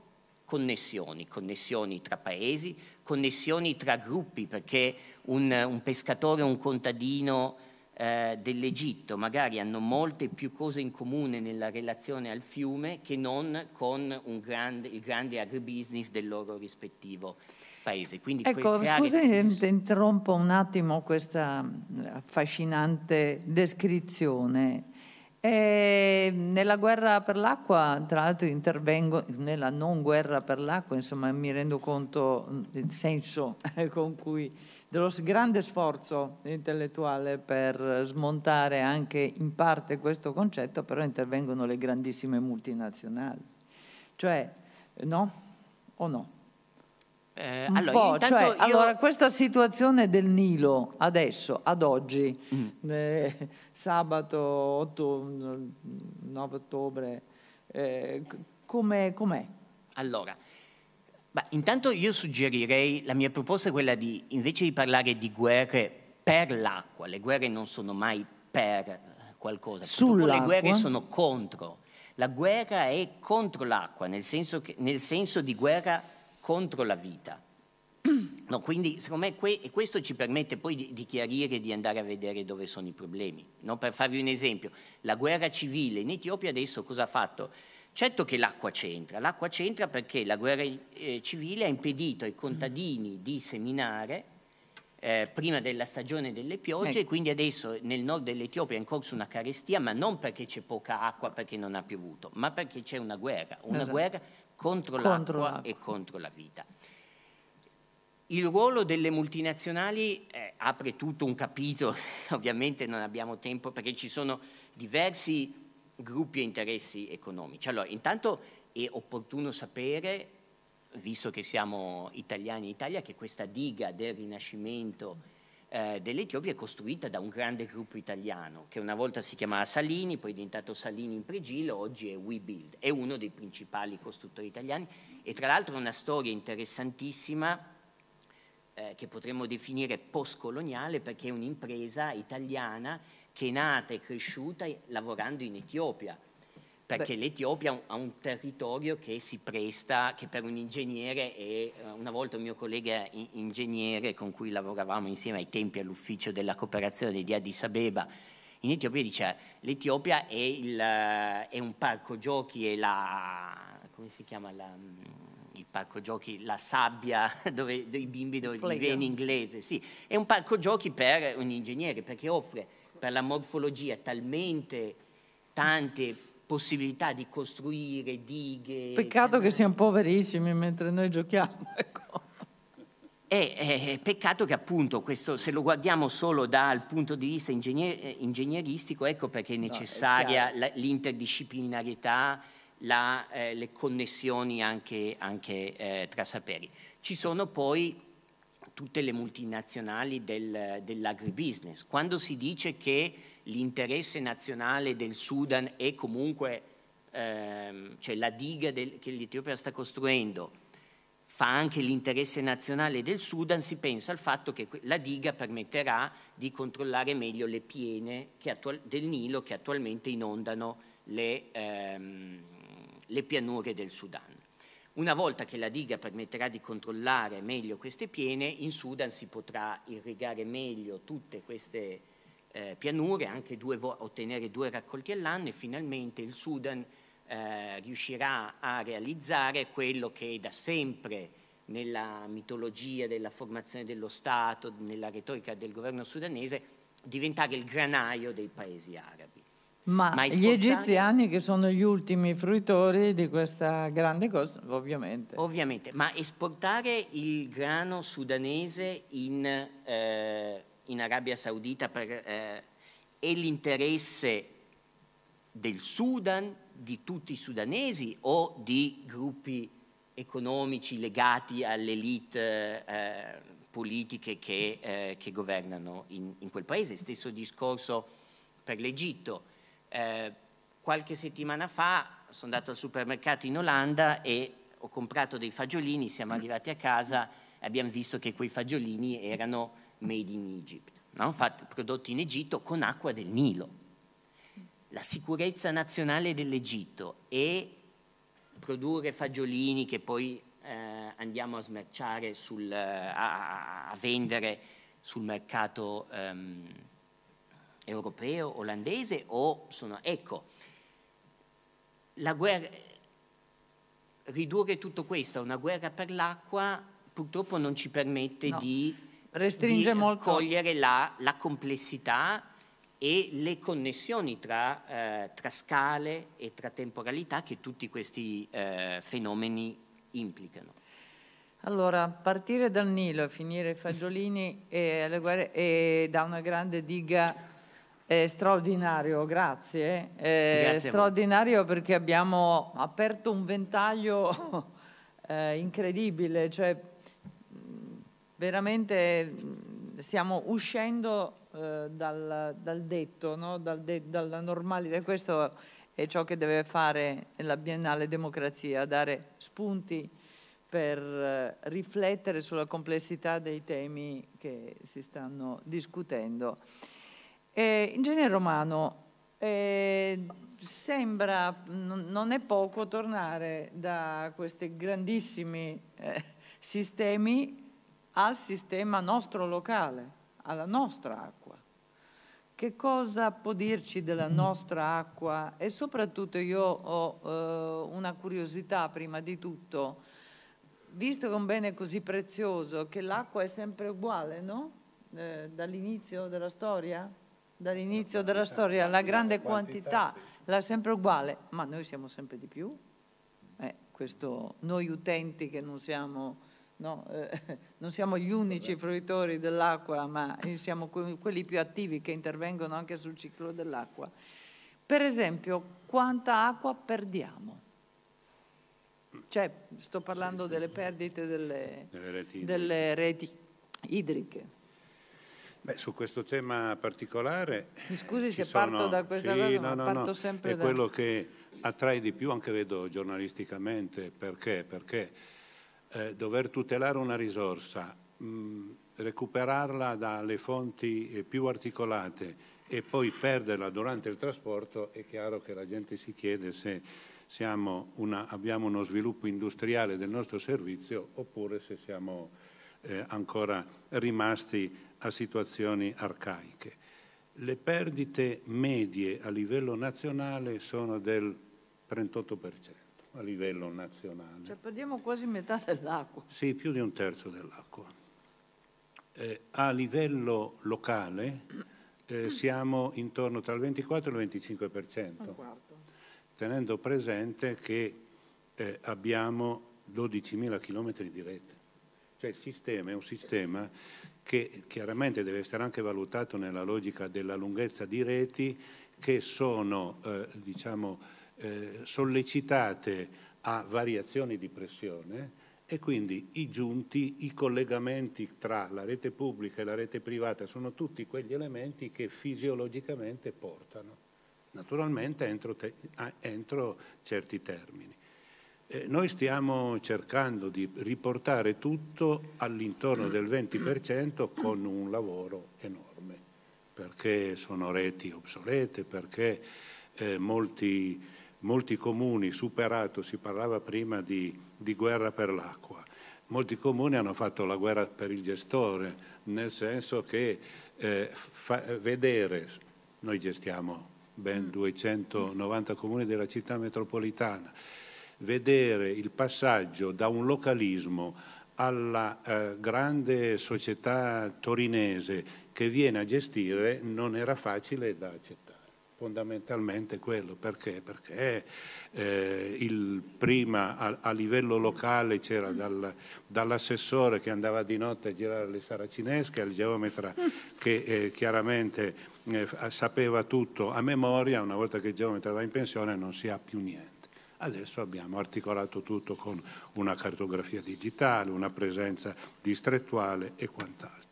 connessioni, connessioni tra paesi, connessioni tra gruppi, perché un, un pescatore o un contadino eh, dell'Egitto magari hanno molte più cose in comune nella relazione al fiume che non con un grande, il grande agribusiness del loro rispettivo paese. Quindi ecco, scusi, ti interrompo un attimo questa affascinante descrizione. E nella guerra per l'acqua, tra l'altro intervengo nella non guerra per l'acqua, insomma mi rendo conto del senso con cui, dello grande sforzo intellettuale per smontare anche in parte questo concetto, però intervengono le grandissime multinazionali. Cioè, no o no? Eh, allora, io cioè, io... allora questa situazione del Nilo adesso, ad oggi, mm. eh, sabato otto, nove ottobre, eh, com'è? com'è? Allora, bah, intanto io suggerirei, la mia proposta è quella di, invece di parlare di guerre per l'acqua, le guerre non sono mai per qualcosa, sull'acqua, le guerre sono contro, la guerra è contro l'acqua, nel senso che, nel senso di guerra contro la vita. No, quindi secondo me que- e questo ci permette poi di, di chiarire e di andare a vedere dove sono i problemi. No, per farvi un esempio, la guerra civile in Etiopia adesso cosa ha fatto? Certo che l'acqua c'entra, l'acqua c'entra perché la guerra eh, civile ha impedito ai contadini di seminare eh, prima della stagione delle piogge, ecco. E quindi adesso nel nord dell'Etiopia è in corso una carestia, ma non perché c'è poca acqua, perché non ha piovuto, ma perché c'è una guerra, una esatto. guerra contro, contro l'acqua e contro la vita. Il ruolo delle multinazionali eh, apre tutto un capitolo, ovviamente non abbiamo tempo perché ci sono diversi gruppi e interessi economici. Allora, intanto è opportuno sapere, visto che siamo italiani in Italia, che questa diga del Rinascimento eh, dell'Etiopia è costruita da un grande gruppo italiano che una volta si chiamava Salini, poi è diventato Salini Impregilo, oggi è WeBuild, è uno dei principali costruttori italiani e tra l'altro è una storia interessantissima eh, che potremmo definire postcoloniale, perché è un'impresa italiana che è nata e cresciuta lavorando in Etiopia, perché l'Etiopia ha un territorio che si presta, che per un ingegnere è, una volta un mio collega ingegnere con cui lavoravamo insieme ai tempi all'ufficio della cooperazione di Addis Abeba in Etiopia, dice l'Etiopia è, il, è un parco giochi, è la, come si chiama la, il parco giochi, la sabbia dove i bimbi dove li viene in inglese, sì, è un parco giochi per un ingegnere perché offre per la morfologia talmente tante possibilità di costruire dighe. Peccato che siamo poverissimi mentre noi giochiamo. Ecco. E eh, peccato che appunto questo, se lo guardiamo solo dal punto di vista ingegner ingegneristico, ecco perché è necessaria no, è l'interdisciplinarietà, la, eh, le connessioni anche, anche eh, tra saperi. Ci sono poi tutte le multinazionali del, dell'agribusiness. Quando si dice che l'interesse nazionale del Sudan è comunque, ehm, cioè la diga del, che l'Etiopia sta costruendo fa anche l'interesse nazionale del Sudan, si pensa al fatto che la diga permetterà di controllare meglio le piene che del Nilo che attualmente inondano le, ehm, le pianure del Sudan. Una volta che la diga permetterà di controllare meglio queste piene, in Sudan si potrà irrigare meglio tutte queste eh, pianure, anche due ottenere due raccolti all'anno, e finalmente il Sudan Eh, riuscirà a realizzare quello che da sempre nella mitologia della formazione dello Stato, nella retorica del governo sudanese, diventare il granaio dei paesi arabi. Ma, Ma gli egiziani, che sono gli ultimi fruitori di questa grande cosa, ovviamente. Ovviamente, ma esportare il grano sudanese in, eh, in Arabia Saudita per, eh, è l'interesse del Sudan, di tutti i sudanesi o di gruppi economici legati all'elite eh, politiche che, eh, che governano in, in quel paese? Stesso discorso per l'Egitto. Eh, qualche settimana fa sono andato al supermercato in Olanda e ho comprato dei fagiolini, siamo arrivati a casa e abbiamo visto che quei fagiolini erano made in Egypt, no? Fatti, prodotti in Egitto con acqua del Nilo. La sicurezza nazionale dell'Egitto e produrre fagiolini che poi eh, andiamo a smerciare, sul, a, a vendere sul mercato ehm, europeo, olandese o sono... Ecco, la guerra, ridurre tutto questo a una guerra per l'acqua purtroppo non ci permette no. di, restringe di molto. cogliere la, la complessità e le connessioni tra, eh, tra scale e tra temporalità che tutti questi eh, fenomeni implicano. Allora, partire dal Nilo, finire ai fagiolini e alle guerre e da una grande diga è straordinario, grazie. È grazie straordinario perché abbiamo aperto un ventaglio eh, incredibile, cioè veramente stiamo uscendo Dal, dal detto, no? dal de, dalla normalità. Questo è ciò che deve fare la Biennale Democrazia, dare spunti per eh, riflettere sulla complessità dei temi che si stanno discutendo. Eh, Ingegner Romano, eh, sembra, non è poco, tornare da questi grandissimi eh, sistemi al sistema nostro locale, alla nostra acqua. Che cosa può dirci della nostra acqua? E soprattutto io ho eh, una curiosità prima di tutto, visto che è un bene così prezioso, che l'acqua è sempre uguale, no? Eh, dall'inizio della storia? Dall'inizio della storia, la grande quantità, la sempre uguale, ma noi siamo sempre di più. Eh, questo noi utenti che non siamo... No, eh, non siamo gli unici fruitori dell'acqua, ma siamo que quelli più attivi che intervengono anche sul ciclo dell'acqua. Per esempio, quanta acqua perdiamo? Cioè, sto parlando sì, sì. delle perdite delle, delle, reti, delle reti idriche. Beh, su questo tema particolare... Mi scusi se sono... parto da questa sì, cosa, no, ma no, parto no. sempre È da... quello che attrae di più, anche vedo giornalisticamente, perché... perché Eh, dover tutelare una risorsa, mh, recuperarla dalle fonti più articolate e poi perderla durante il trasporto, è chiaro che la gente si chiede se siamo una, abbiamo uno sviluppo industriale del nostro servizio oppure se siamo eh, ancora rimasti a situazioni arcaiche. Le perdite medie a livello nazionale sono del trentotto per cento. A livello nazionale. Cioè perdiamo quasi metà dell'acqua. Sì, più di un terzo dell'acqua. Eh, a livello locale eh, siamo intorno tra il ventiquattro e il venticinque per cento, tenendo presente che eh, abbiamo dodicimila chilometri di rete. Cioè il sistema è un sistema che chiaramente deve essere anche valutato nella logica della lunghezza di reti che sono eh, diciamo, eh, sollecitate a variazioni di pressione, e quindi i giunti, i collegamenti tra la rete pubblica e la rete privata sono tutti quegli elementi che fisiologicamente portano, naturalmente entro, te, entro certi termini. Eh, noi stiamo cercando di riportare tutto all'intorno del venti per cento con un lavoro enorme, perché sono reti obsolete, perché eh, molti, molti comuni superato, si parlava prima di, di guerra per l'acqua, molti comuni hanno fatto la guerra per il gestore, nel senso che eh, fa, vedere, noi gestiamo ben duecentonovanta comuni della città metropolitana, vedere il passaggio da un localismo alla eh, grande società torinese che viene a gestire non era facile da accettare. Fondamentalmente quello, perché? Perché eh, il prima a, a livello locale c'era dal, dall'assessore che andava di notte a girare le saracinesche al geometra che eh, chiaramente eh, sapeva tutto a memoria, una volta che il geometra va in pensione non si ha più niente. Adesso abbiamo articolato tutto con una cartografia digitale, una presenza distrettuale e quant'altro.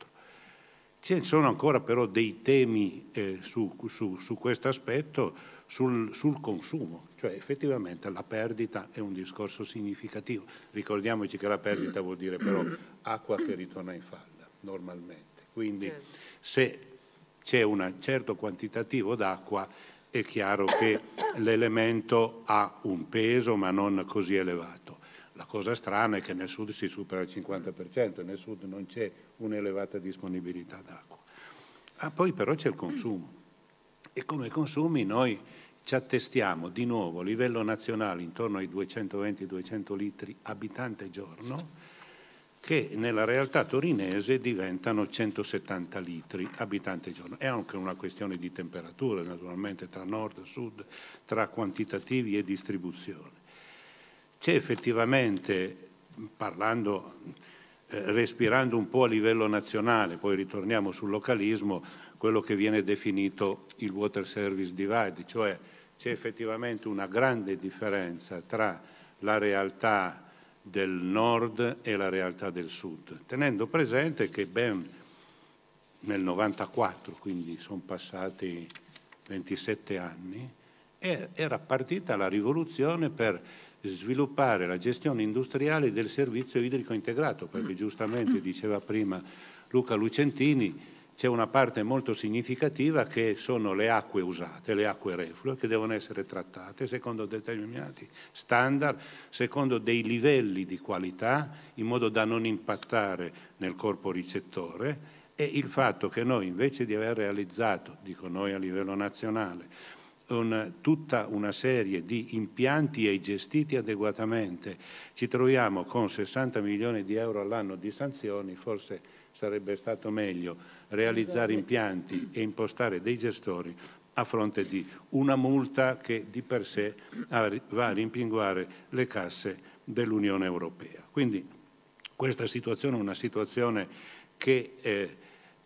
Ci sono ancora però dei temi eh, su, su, su questo aspetto, sul, sul consumo, cioè effettivamente la perdita è un discorso significativo. Ricordiamoci che la perdita vuol dire però acqua che ritorna in falla normalmente, quindi se c'è un certo quantitativo d'acqua è chiaro che l'elemento ha un peso ma non così elevato. La cosa strana è che nel sud si supera il cinquanta per cento, nel sud non c'è un'elevata disponibilità d'acqua. Ah, poi però c'è il consumo e come consumi noi ci attestiamo di nuovo a livello nazionale intorno ai duecentoventi duecento litri abitante giorno, che nella realtà torinese diventano centosettanta litri abitante giorno. È anche una questione di temperatura naturalmente tra nord e sud, tra quantitativi e distribuzione. C'è effettivamente, parlando, eh, respirando un po' a livello nazionale, poi ritorniamo sul localismo, quello che viene definito il water service divide, cioè c'è effettivamente una grande differenza tra la realtà del nord e la realtà del sud, tenendo presente che ben nel novantaquattro, quindi sono passati ventisette anni, era partita la rivoluzione per sviluppare la gestione industriale del servizio idrico integrato, perché giustamente diceva prima Luca Lucentini, c'è una parte molto significativa che sono le acque usate, le acque reflue, che devono essere trattate secondo determinati standard, secondo dei livelli di qualità, in modo da non impattare nel corpo ricettore, e il fatto che noi invece di aver realizzato, dico noi a livello nazionale, Una, tutta una serie di impianti e gestiti adeguatamente, ci troviamo con sessanta milioni di euro all'anno di sanzioni. Forse sarebbe stato meglio realizzare impianti e impostare dei gestori a fronte di una multa che di per sé va a rimpinguare le casse dell'Unione Europea. Quindi questa situazione è una situazione che eh,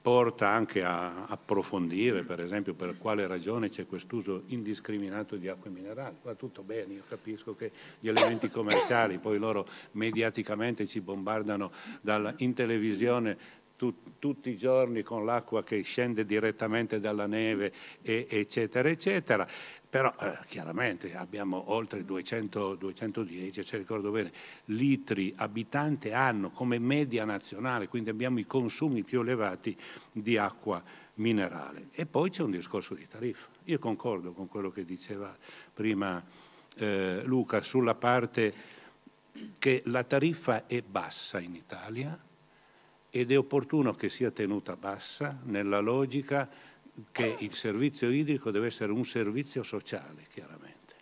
porta anche a approfondire, per esempio, per quale ragione c'è quest'uso indiscriminato di acque minerali. Va tutto bene, io capisco che gli elementi commerciali, poi loro mediaticamente ci bombardano dalla, in televisione tut, tutti i giorni con l'acqua che scende direttamente dalla neve, e, eccetera, eccetera. Però eh, chiaramente abbiamo oltre duecento, duecentodieci, se ricordo bene, litri abitante anno come media nazionale, quindi abbiamo i consumi più elevati di acqua minerale. E poi c'è un discorso di tariffa. Io concordo con quello che diceva prima eh, Luca sulla parte che la tariffa è bassa in Italia ed è opportuno che sia tenuta bassa nella logica che il servizio idrico deve essere un servizio sociale, chiaramente.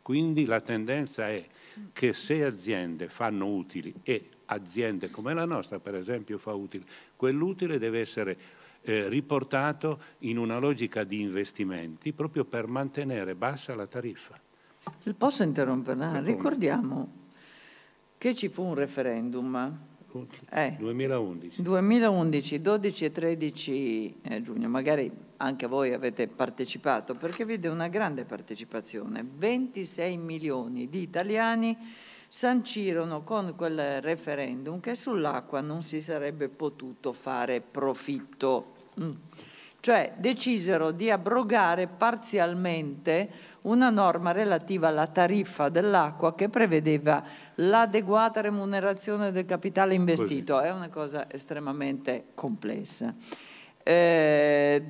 Quindi la tendenza è che se aziende fanno utili, e aziende come la nostra per esempio fa utili, quell'utile deve essere eh, riportato in una logica di investimenti proprio per mantenere bassa la tariffa. Posso interromperla? Ricordiamo che ci fu un referendum Eh, duemilaundici. duemilaundici, dodici e tredici giugno, magari anche voi avete partecipato, perché vide una grande partecipazione. ventisei milioni di italiani sancirono con quel referendum che sull'acqua non si sarebbe potuto fare profitto. Mm. Cioè decisero di abrogare parzialmente una norma relativa alla tariffa dell'acqua che prevedeva l'adeguata remunerazione del capitale investito. Così. È una cosa estremamente complessa. Eh,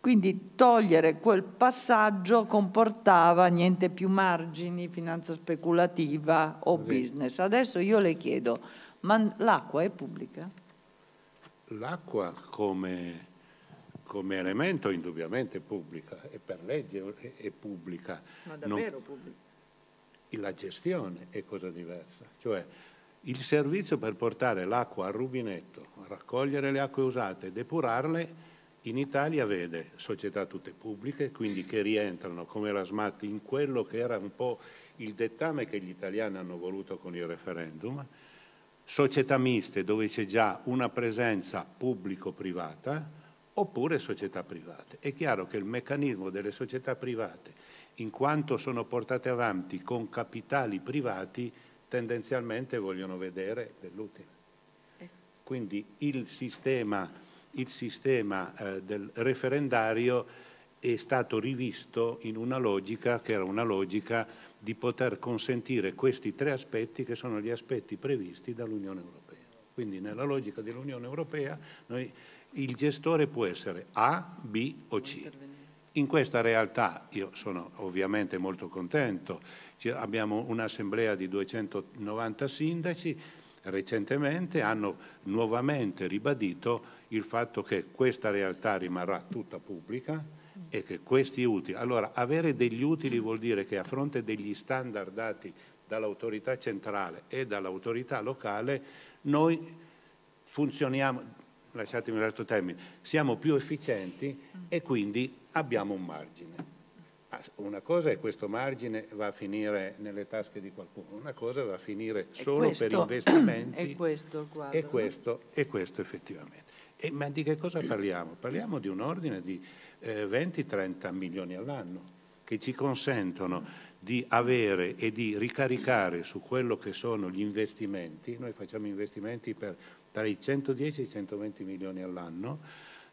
quindi togliere quel passaggio comportava niente più margini, finanza speculativa o Così. business. Adesso io le chiedo, ma l'acqua è pubblica? L'acqua come... come elemento indubbiamente pubblica, e per legge è pubblica. Ma davvero non... pubblica? La gestione è cosa diversa, cioè il servizio per portare l'acqua al rubinetto, raccogliere le acque usate, depurarle, in Italia vede società tutte pubbliche, quindi che rientrano come la SMAT in quello che era un po' il dettame che gli italiani hanno voluto con il referendum, società miste dove c'è già una presenza pubblico-privata, oppure società private. È chiaro che il meccanismo delle società private, in quanto sono portate avanti con capitali privati, tendenzialmente vogliono vedere dell'utile. Quindi il sistema, il sistema eh, del referendario è stato rivisto in una logica che era una logica di poter consentire questi tre aspetti che sono gli aspetti previsti dall'Unione Europea. Quindi nella logica dell'Unione Europea noi il gestore può essere A, B o C. In questa realtà io sono ovviamente molto contento, abbiamo un'assemblea di duecentonovanta sindaci, recentemente hanno nuovamente ribadito il fatto che questa realtà rimarrà tutta pubblica e che questi utili, allora avere degli utili vuol dire che a fronte degli standard dati dall'autorità centrale e dall'autorità locale noi funzioniamo, lasciatemi un altro termine, siamo più efficienti e quindi abbiamo un margine. Una cosa è questo margine va a finire nelle tasche di qualcuno, una cosa va a finire solo questo, per investimenti. È questo il quadro. E questo, e questo effettivamente. E, ma di che cosa parliamo? Parliamo di un ordine di eh, venti trenta milioni all'anno che ci consentono di avere e di ricaricare su quello che sono gli investimenti, noi facciamo investimenti per tra i centodieci e i centoventi milioni all'anno,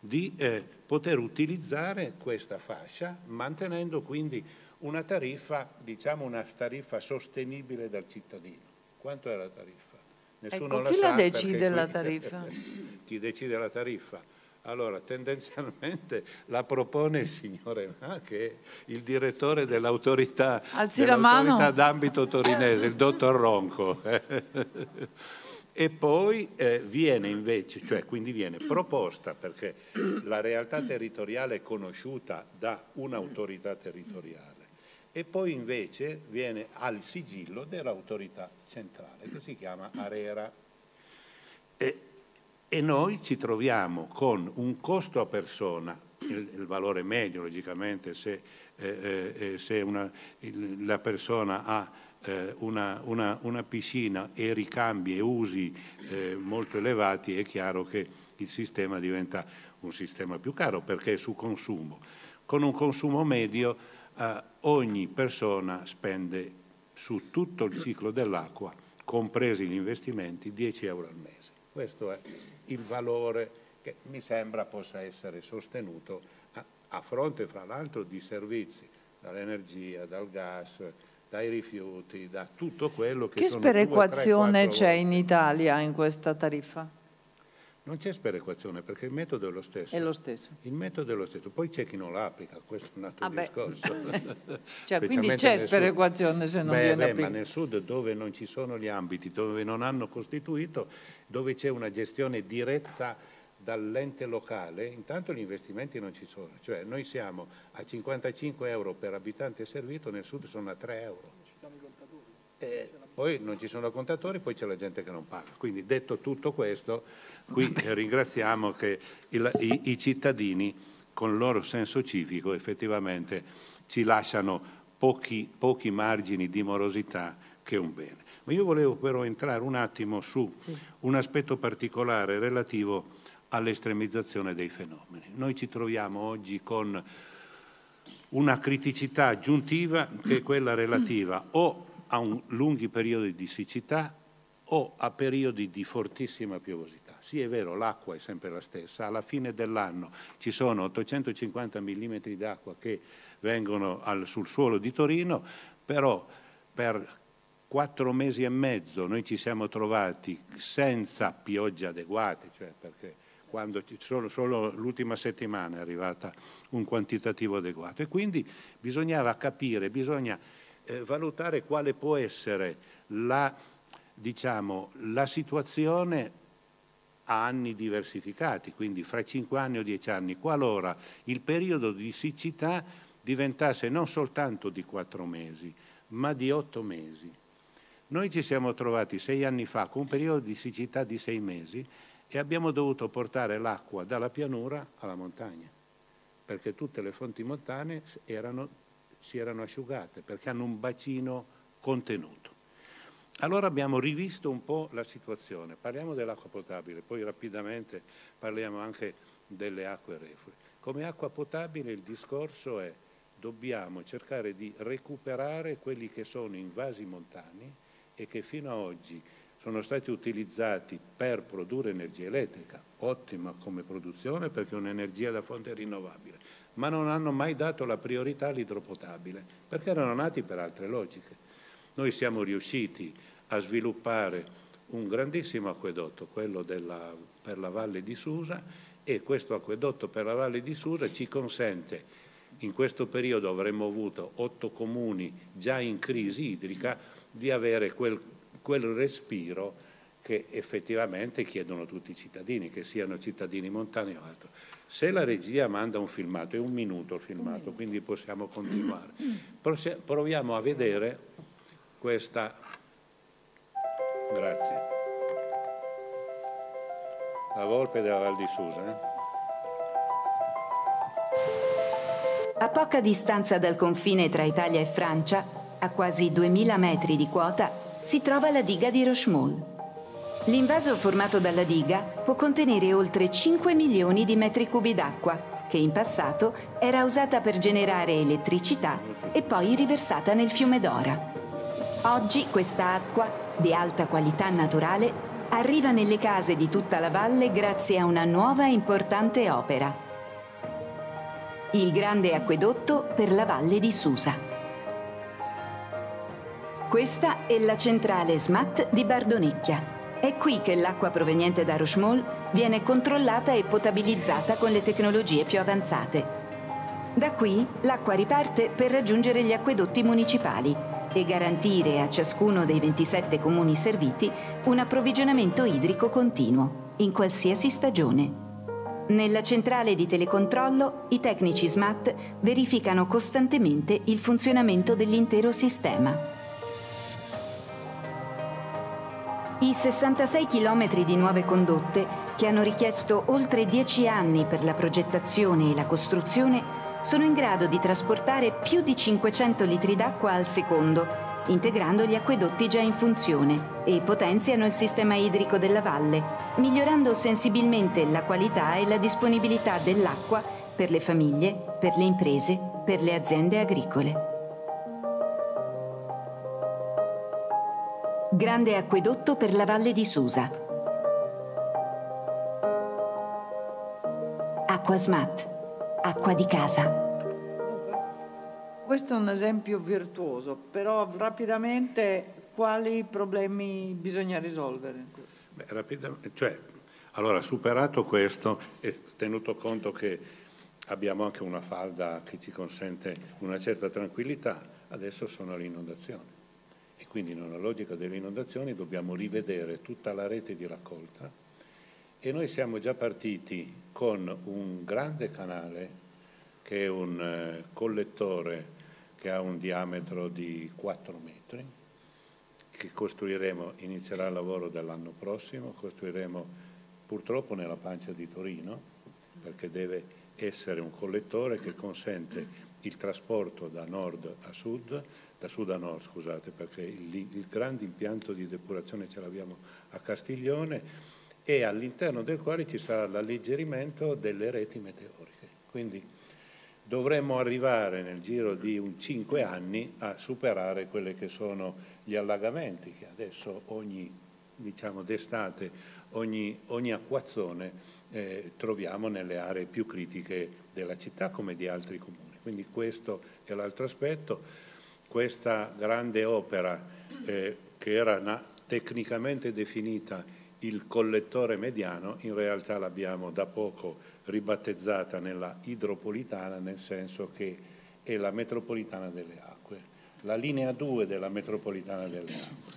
di eh, poter utilizzare questa fascia mantenendo quindi una tariffa, diciamo una tariffa sostenibile dal cittadino. Quanto è la tariffa? Nessuno ecco, la chi sa la decide la tariffa? Chi decide la tariffa? Allora tendenzialmente la propone il signore Ma, che è il direttore dell'autorità dell d'ambito torinese, il dottor Ronco. E poi eh, viene invece, cioè quindi viene proposta, perché la realtà territoriale è conosciuta da un'autorità territoriale, e poi invece viene al sigillo dell'autorità centrale, che si chiama Arera. E, e noi ci troviamo con un costo a persona, il, il valore medio logicamente, se, eh, eh, se una, il, la persona ha... Una, una, una piscina e ricambi e usi eh, molto elevati, è chiaro che il sistema diventa un sistema più caro perché è su consumo. Con un consumo medio eh, ogni persona spende su tutto il ciclo dell'acqua, compresi gli investimenti, dieci euro al mese. Questo è il valore che mi sembra possa essere sostenuto a, a fronte fra l'altro di servizi, dall'energia, dal gas, dai rifiuti, da tutto quello che, che sono. Che sperequazione c'è in Italia in questa tariffa? Non c'è sperequazione perché il metodo è lo stesso. È lo stesso. Il metodo è lo stesso, poi c'è chi non lo applica, questo è un altro ah discorso. Cioè, quindi c'è sperequazione se non beh, viene beh, applicato. Ma nel sud dove non ci sono gli ambiti, dove non hanno costituito, dove c'è una gestione diretta dall'ente locale, intanto gli investimenti non ci sono, cioè noi siamo a cinquantacinque euro per abitante servito, nel sud sono a tre euro. Eh, poi non ci sono contatori, poi c'è la gente che non paga. Quindi detto tutto questo, qui ringraziamo che il, i, i cittadini con il loro senso civico effettivamente ci lasciano pochi, pochi margini di morosità che un bene. Ma io volevo però entrare un attimo su sì. un aspetto particolare relativo all'estremizzazione dei fenomeni. Noi ci troviamo oggi con una criticità aggiuntiva che è quella relativa o a un lunghi periodi di siccità o a periodi di fortissima piovosità. Sì, è vero, l'acqua è sempre la stessa. Alla fine dell'anno ci sono ottocentocinquanta millimetri d'acqua che vengono al, sul suolo di Torino, però per quattro mesi e mezzo noi ci siamo trovati senza piogge adeguate, cioè perché quando ci sono, solo l'ultima settimana è arrivata un quantitativo adeguato. E quindi bisognava capire, bisogna eh, valutare quale può essere la, diciamo, la situazione a anni diversificati, quindi fra cinque anni o dieci anni, qualora il periodo di siccità diventasse non soltanto di quattro mesi, ma di otto mesi. Noi ci siamo trovati sei anni fa con un periodo di siccità di sei mesi e abbiamo dovuto portare l'acqua dalla pianura alla montagna, perché tutte le fonti montane erano, si erano asciugate, perché hanno un bacino contenuto. Allora abbiamo rivisto un po' la situazione. Parliamo dell'acqua potabile, poi rapidamente parliamo anche delle acque reflue. Come acqua potabile il discorso è: dobbiamo cercare di recuperare quelli che sono invasi montani e che fino ad oggi sono stati utilizzati per produrre energia elettrica, ottima come produzione perché è un'energia da fonte rinnovabile, ma non hanno mai dato la priorità all'idropotabile, perché erano nati per altre logiche. Noi siamo riusciti a sviluppare un grandissimo acquedotto, quello della, per la Valle di Susa, e questo acquedotto per la Valle di Susa ci consente, in questo periodo avremmo avuto otto comuni già in crisi idrica, di avere quel quel respiro che effettivamente chiedono tutti i cittadini, che siano cittadini montani o altro. Se la regia manda un filmato, è un minuto il filmato, quindi possiamo continuare. Proviamo a vedere questa. Grazie. La volpe della Val di Susa. A poca distanza dal confine tra Italia e Francia, a quasi duemila metri di quota, si trova la diga di Rochemolle. L'invaso formato dalla diga può contenere oltre cinque milioni di metri cubi d'acqua, che in passato era usata per generare elettricità e poi riversata nel fiume Dora. Oggi questa acqua, di alta qualità naturale, arriva nelle case di tutta la valle grazie a una nuova e importante opera: il grande acquedotto per la Valle di Susa. Questa è la centrale SMAT di Bardonecchia. È qui che l'acqua proveniente da Rochemolle viene controllata e potabilizzata con le tecnologie più avanzate. Da qui l'acqua riparte per raggiungere gli acquedotti municipali e garantire a ciascuno dei ventisette comuni serviti un approvvigionamento idrico continuo, in qualsiasi stagione. Nella centrale di telecontrollo i tecnici SMAT verificano costantemente il funzionamento dell'intero sistema. I sessantasei chilometri di nuove condotte, che hanno richiesto oltre dieci anni per la progettazione e la costruzione, sono in grado di trasportare più di cinquecento litri d'acqua al secondo, integrando gli acquedotti già in funzione, e potenziano il sistema idrico della valle, migliorando sensibilmente la qualità e la disponibilità dell'acqua per le famiglie, per le imprese, per le aziende agricole. Grande acquedotto per la Valle di Susa. Acqua SMAT, acqua di casa. Questo è un esempio virtuoso, però rapidamente quali problemi bisogna risolvere? Beh, rapidamente, cioè, allora, superato questo e tenuto conto che abbiamo anche una falda che ci consente una certa tranquillità, adesso sono le inondazioni. E quindi nella logica delle inondazioni dobbiamo rivedere tutta la rete di raccolta, e noi siamo già partiti con un grande canale che è un collettore che ha un diametro di quattro metri, che costruiremo, inizierà il lavoro dell'anno prossimo, costruiremo purtroppo nella pancia di Torino, perché deve essere un collettore che consente il trasporto da nord a sud, da sud a nord, scusate, perché il, il grande impianto di depurazione ce l'abbiamo a Castiglione, e all'interno del quale ci sarà l'alleggerimento delle reti meteoriche. Quindi dovremmo arrivare nel giro di un cinque anni a superare quelli che sono gli allagamenti, che adesso ogni, diciamo, d'estate, ogni, ogni acquazzone eh, troviamo nelle aree più critiche della città come di altri comuni. Quindi questo è l'altro aspetto. Questa grande opera eh, che era una, tecnicamente definita il collettore mediano, in realtà l'abbiamo da poco ribattezzata nella idropolitana, nel senso che è la metropolitana delle acque, la linea due della metropolitana delle acque.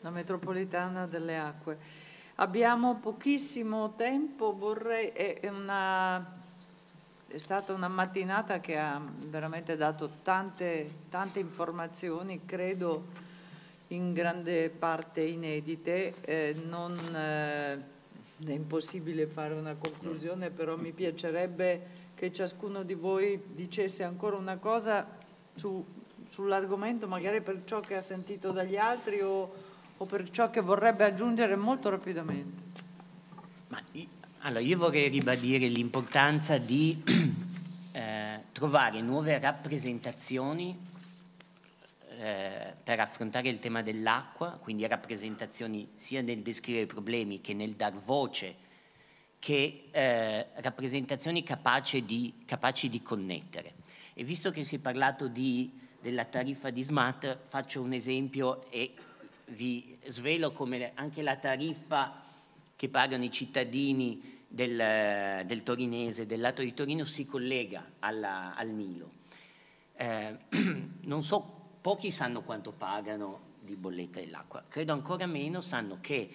La metropolitana delle acque. Abbiamo pochissimo tempo, vorrei... È una... È stata una mattinata che ha veramente dato tante, tante informazioni, credo in grande parte inedite. Eh, non eh, è impossibile fare una conclusione, però mi piacerebbe che ciascuno di voi dicesse ancora una cosa su, sull'argomento, magari per ciò che ha sentito dagli altri o, o per ciò che vorrebbe aggiungere molto rapidamente. Ma Allora, io vorrei ribadire l'importanza di eh, trovare nuove rappresentazioni eh, per affrontare il tema dell'acqua, quindi rappresentazioni sia nel descrivere i problemi che nel dar voce, che eh, rappresentazioni capaci di, capaci di connettere. E visto che si è parlato di, della tariffa di SMAT, faccio un esempio e vi svelo come anche la tariffa che pagano i cittadini del, del torinese, del lato di Torino, si collega alla, al Nilo. Eh, non so, pochi sanno quanto pagano di bolletta dell'acqua, credo ancora meno sanno che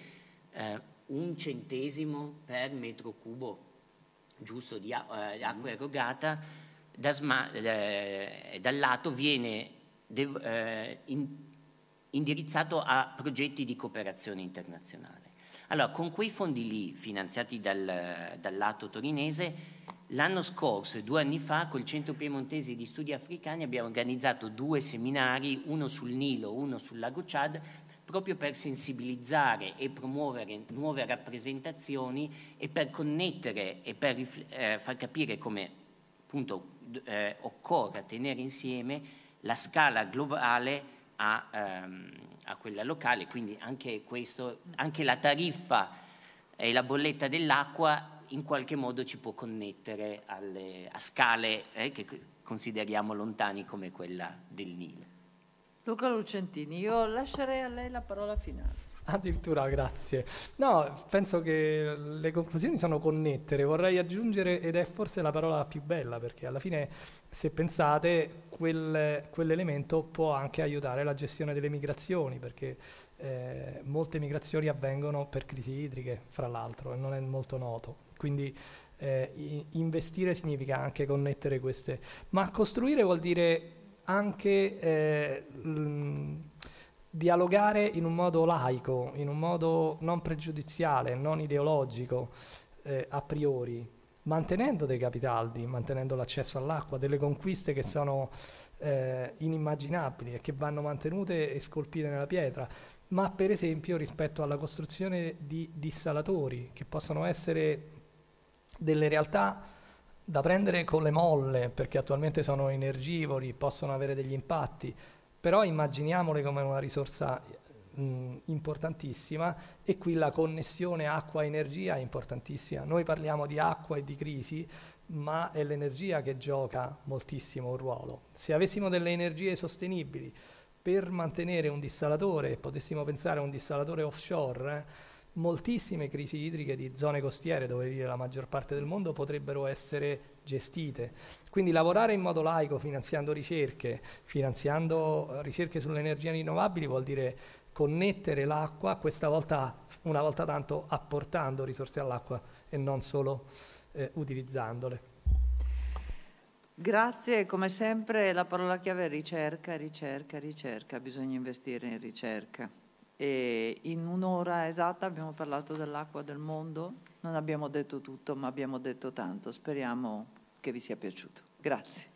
eh, un centesimo per metro cubo giusto di acqua erogata da sma, eh, dal lato viene de, eh, in, indirizzato a progetti di cooperazione internazionale. Allora, con quei fondi lì, finanziati dal, dal lato torinese, l'anno scorso e due anni fa, col Centro Piemontese di Studi Africani, abbiamo organizzato due seminari, uno sul Nilo, uno sul lago Chad, proprio per sensibilizzare e promuovere nuove rappresentazioni e per connettere e per eh, far capire come appunto eh, occorra tenere insieme la scala globale a, ehm, a quella locale, quindi anche questo, anche la tariffa e la bolletta dell'acqua in qualche modo ci può connettere alle, a scale eh, che consideriamo lontani come quella del Nilo. Luca Lucentini, io lascerei a lei la parola finale. Addirittura, grazie. No, penso che le conclusioni sono connettere. Vorrei aggiungere, ed è forse la parola più bella, perché alla fine, se pensate, quel, quell'elemento può anche aiutare la gestione delle migrazioni, perché eh, molte migrazioni avvengono per crisi idriche, fra l'altro, e non è molto noto. Quindi eh, investire significa anche connettere queste. Ma costruire vuol dire anche... Eh, l- dialogare in un modo laico, in un modo non pregiudiziale, non ideologico eh, a priori, mantenendo dei capisaldi, mantenendo l'accesso all'acqua, delle conquiste che sono eh, inimmaginabili e che vanno mantenute e scolpite nella pietra, ma per esempio rispetto alla costruzione di dissalatori, che possono essere delle realtà da prendere con le molle, perché attualmente sono energivori, possono avere degli impatti, però immaginiamole come una risorsa mh, importantissima, e qui la connessione acqua-energia è importantissima. Noi parliamo di acqua e di crisi, ma è l'energia che gioca moltissimo un ruolo. Se avessimo delle energie sostenibili per mantenere un dissalatore, potessimo pensare a un dissalatore offshore, eh, moltissime crisi idriche di zone costiere, dove vive la maggior parte del mondo, potrebbero essere gestite. Quindi lavorare in modo laico, finanziando ricerche, finanziando ricerche sulle energie rinnovabili, vuol dire connettere l'acqua, questa volta, una volta tanto, apportando risorse all'acqua e non solo eh, utilizzandole. Grazie, come sempre la parola chiave è ricerca, ricerca, ricerca, bisogna investire in ricerca. E in un'ora esatta abbiamo parlato dell'acqua del mondo, non abbiamo detto tutto ma abbiamo detto tanto, speriamo che vi sia piaciuto. Grazie.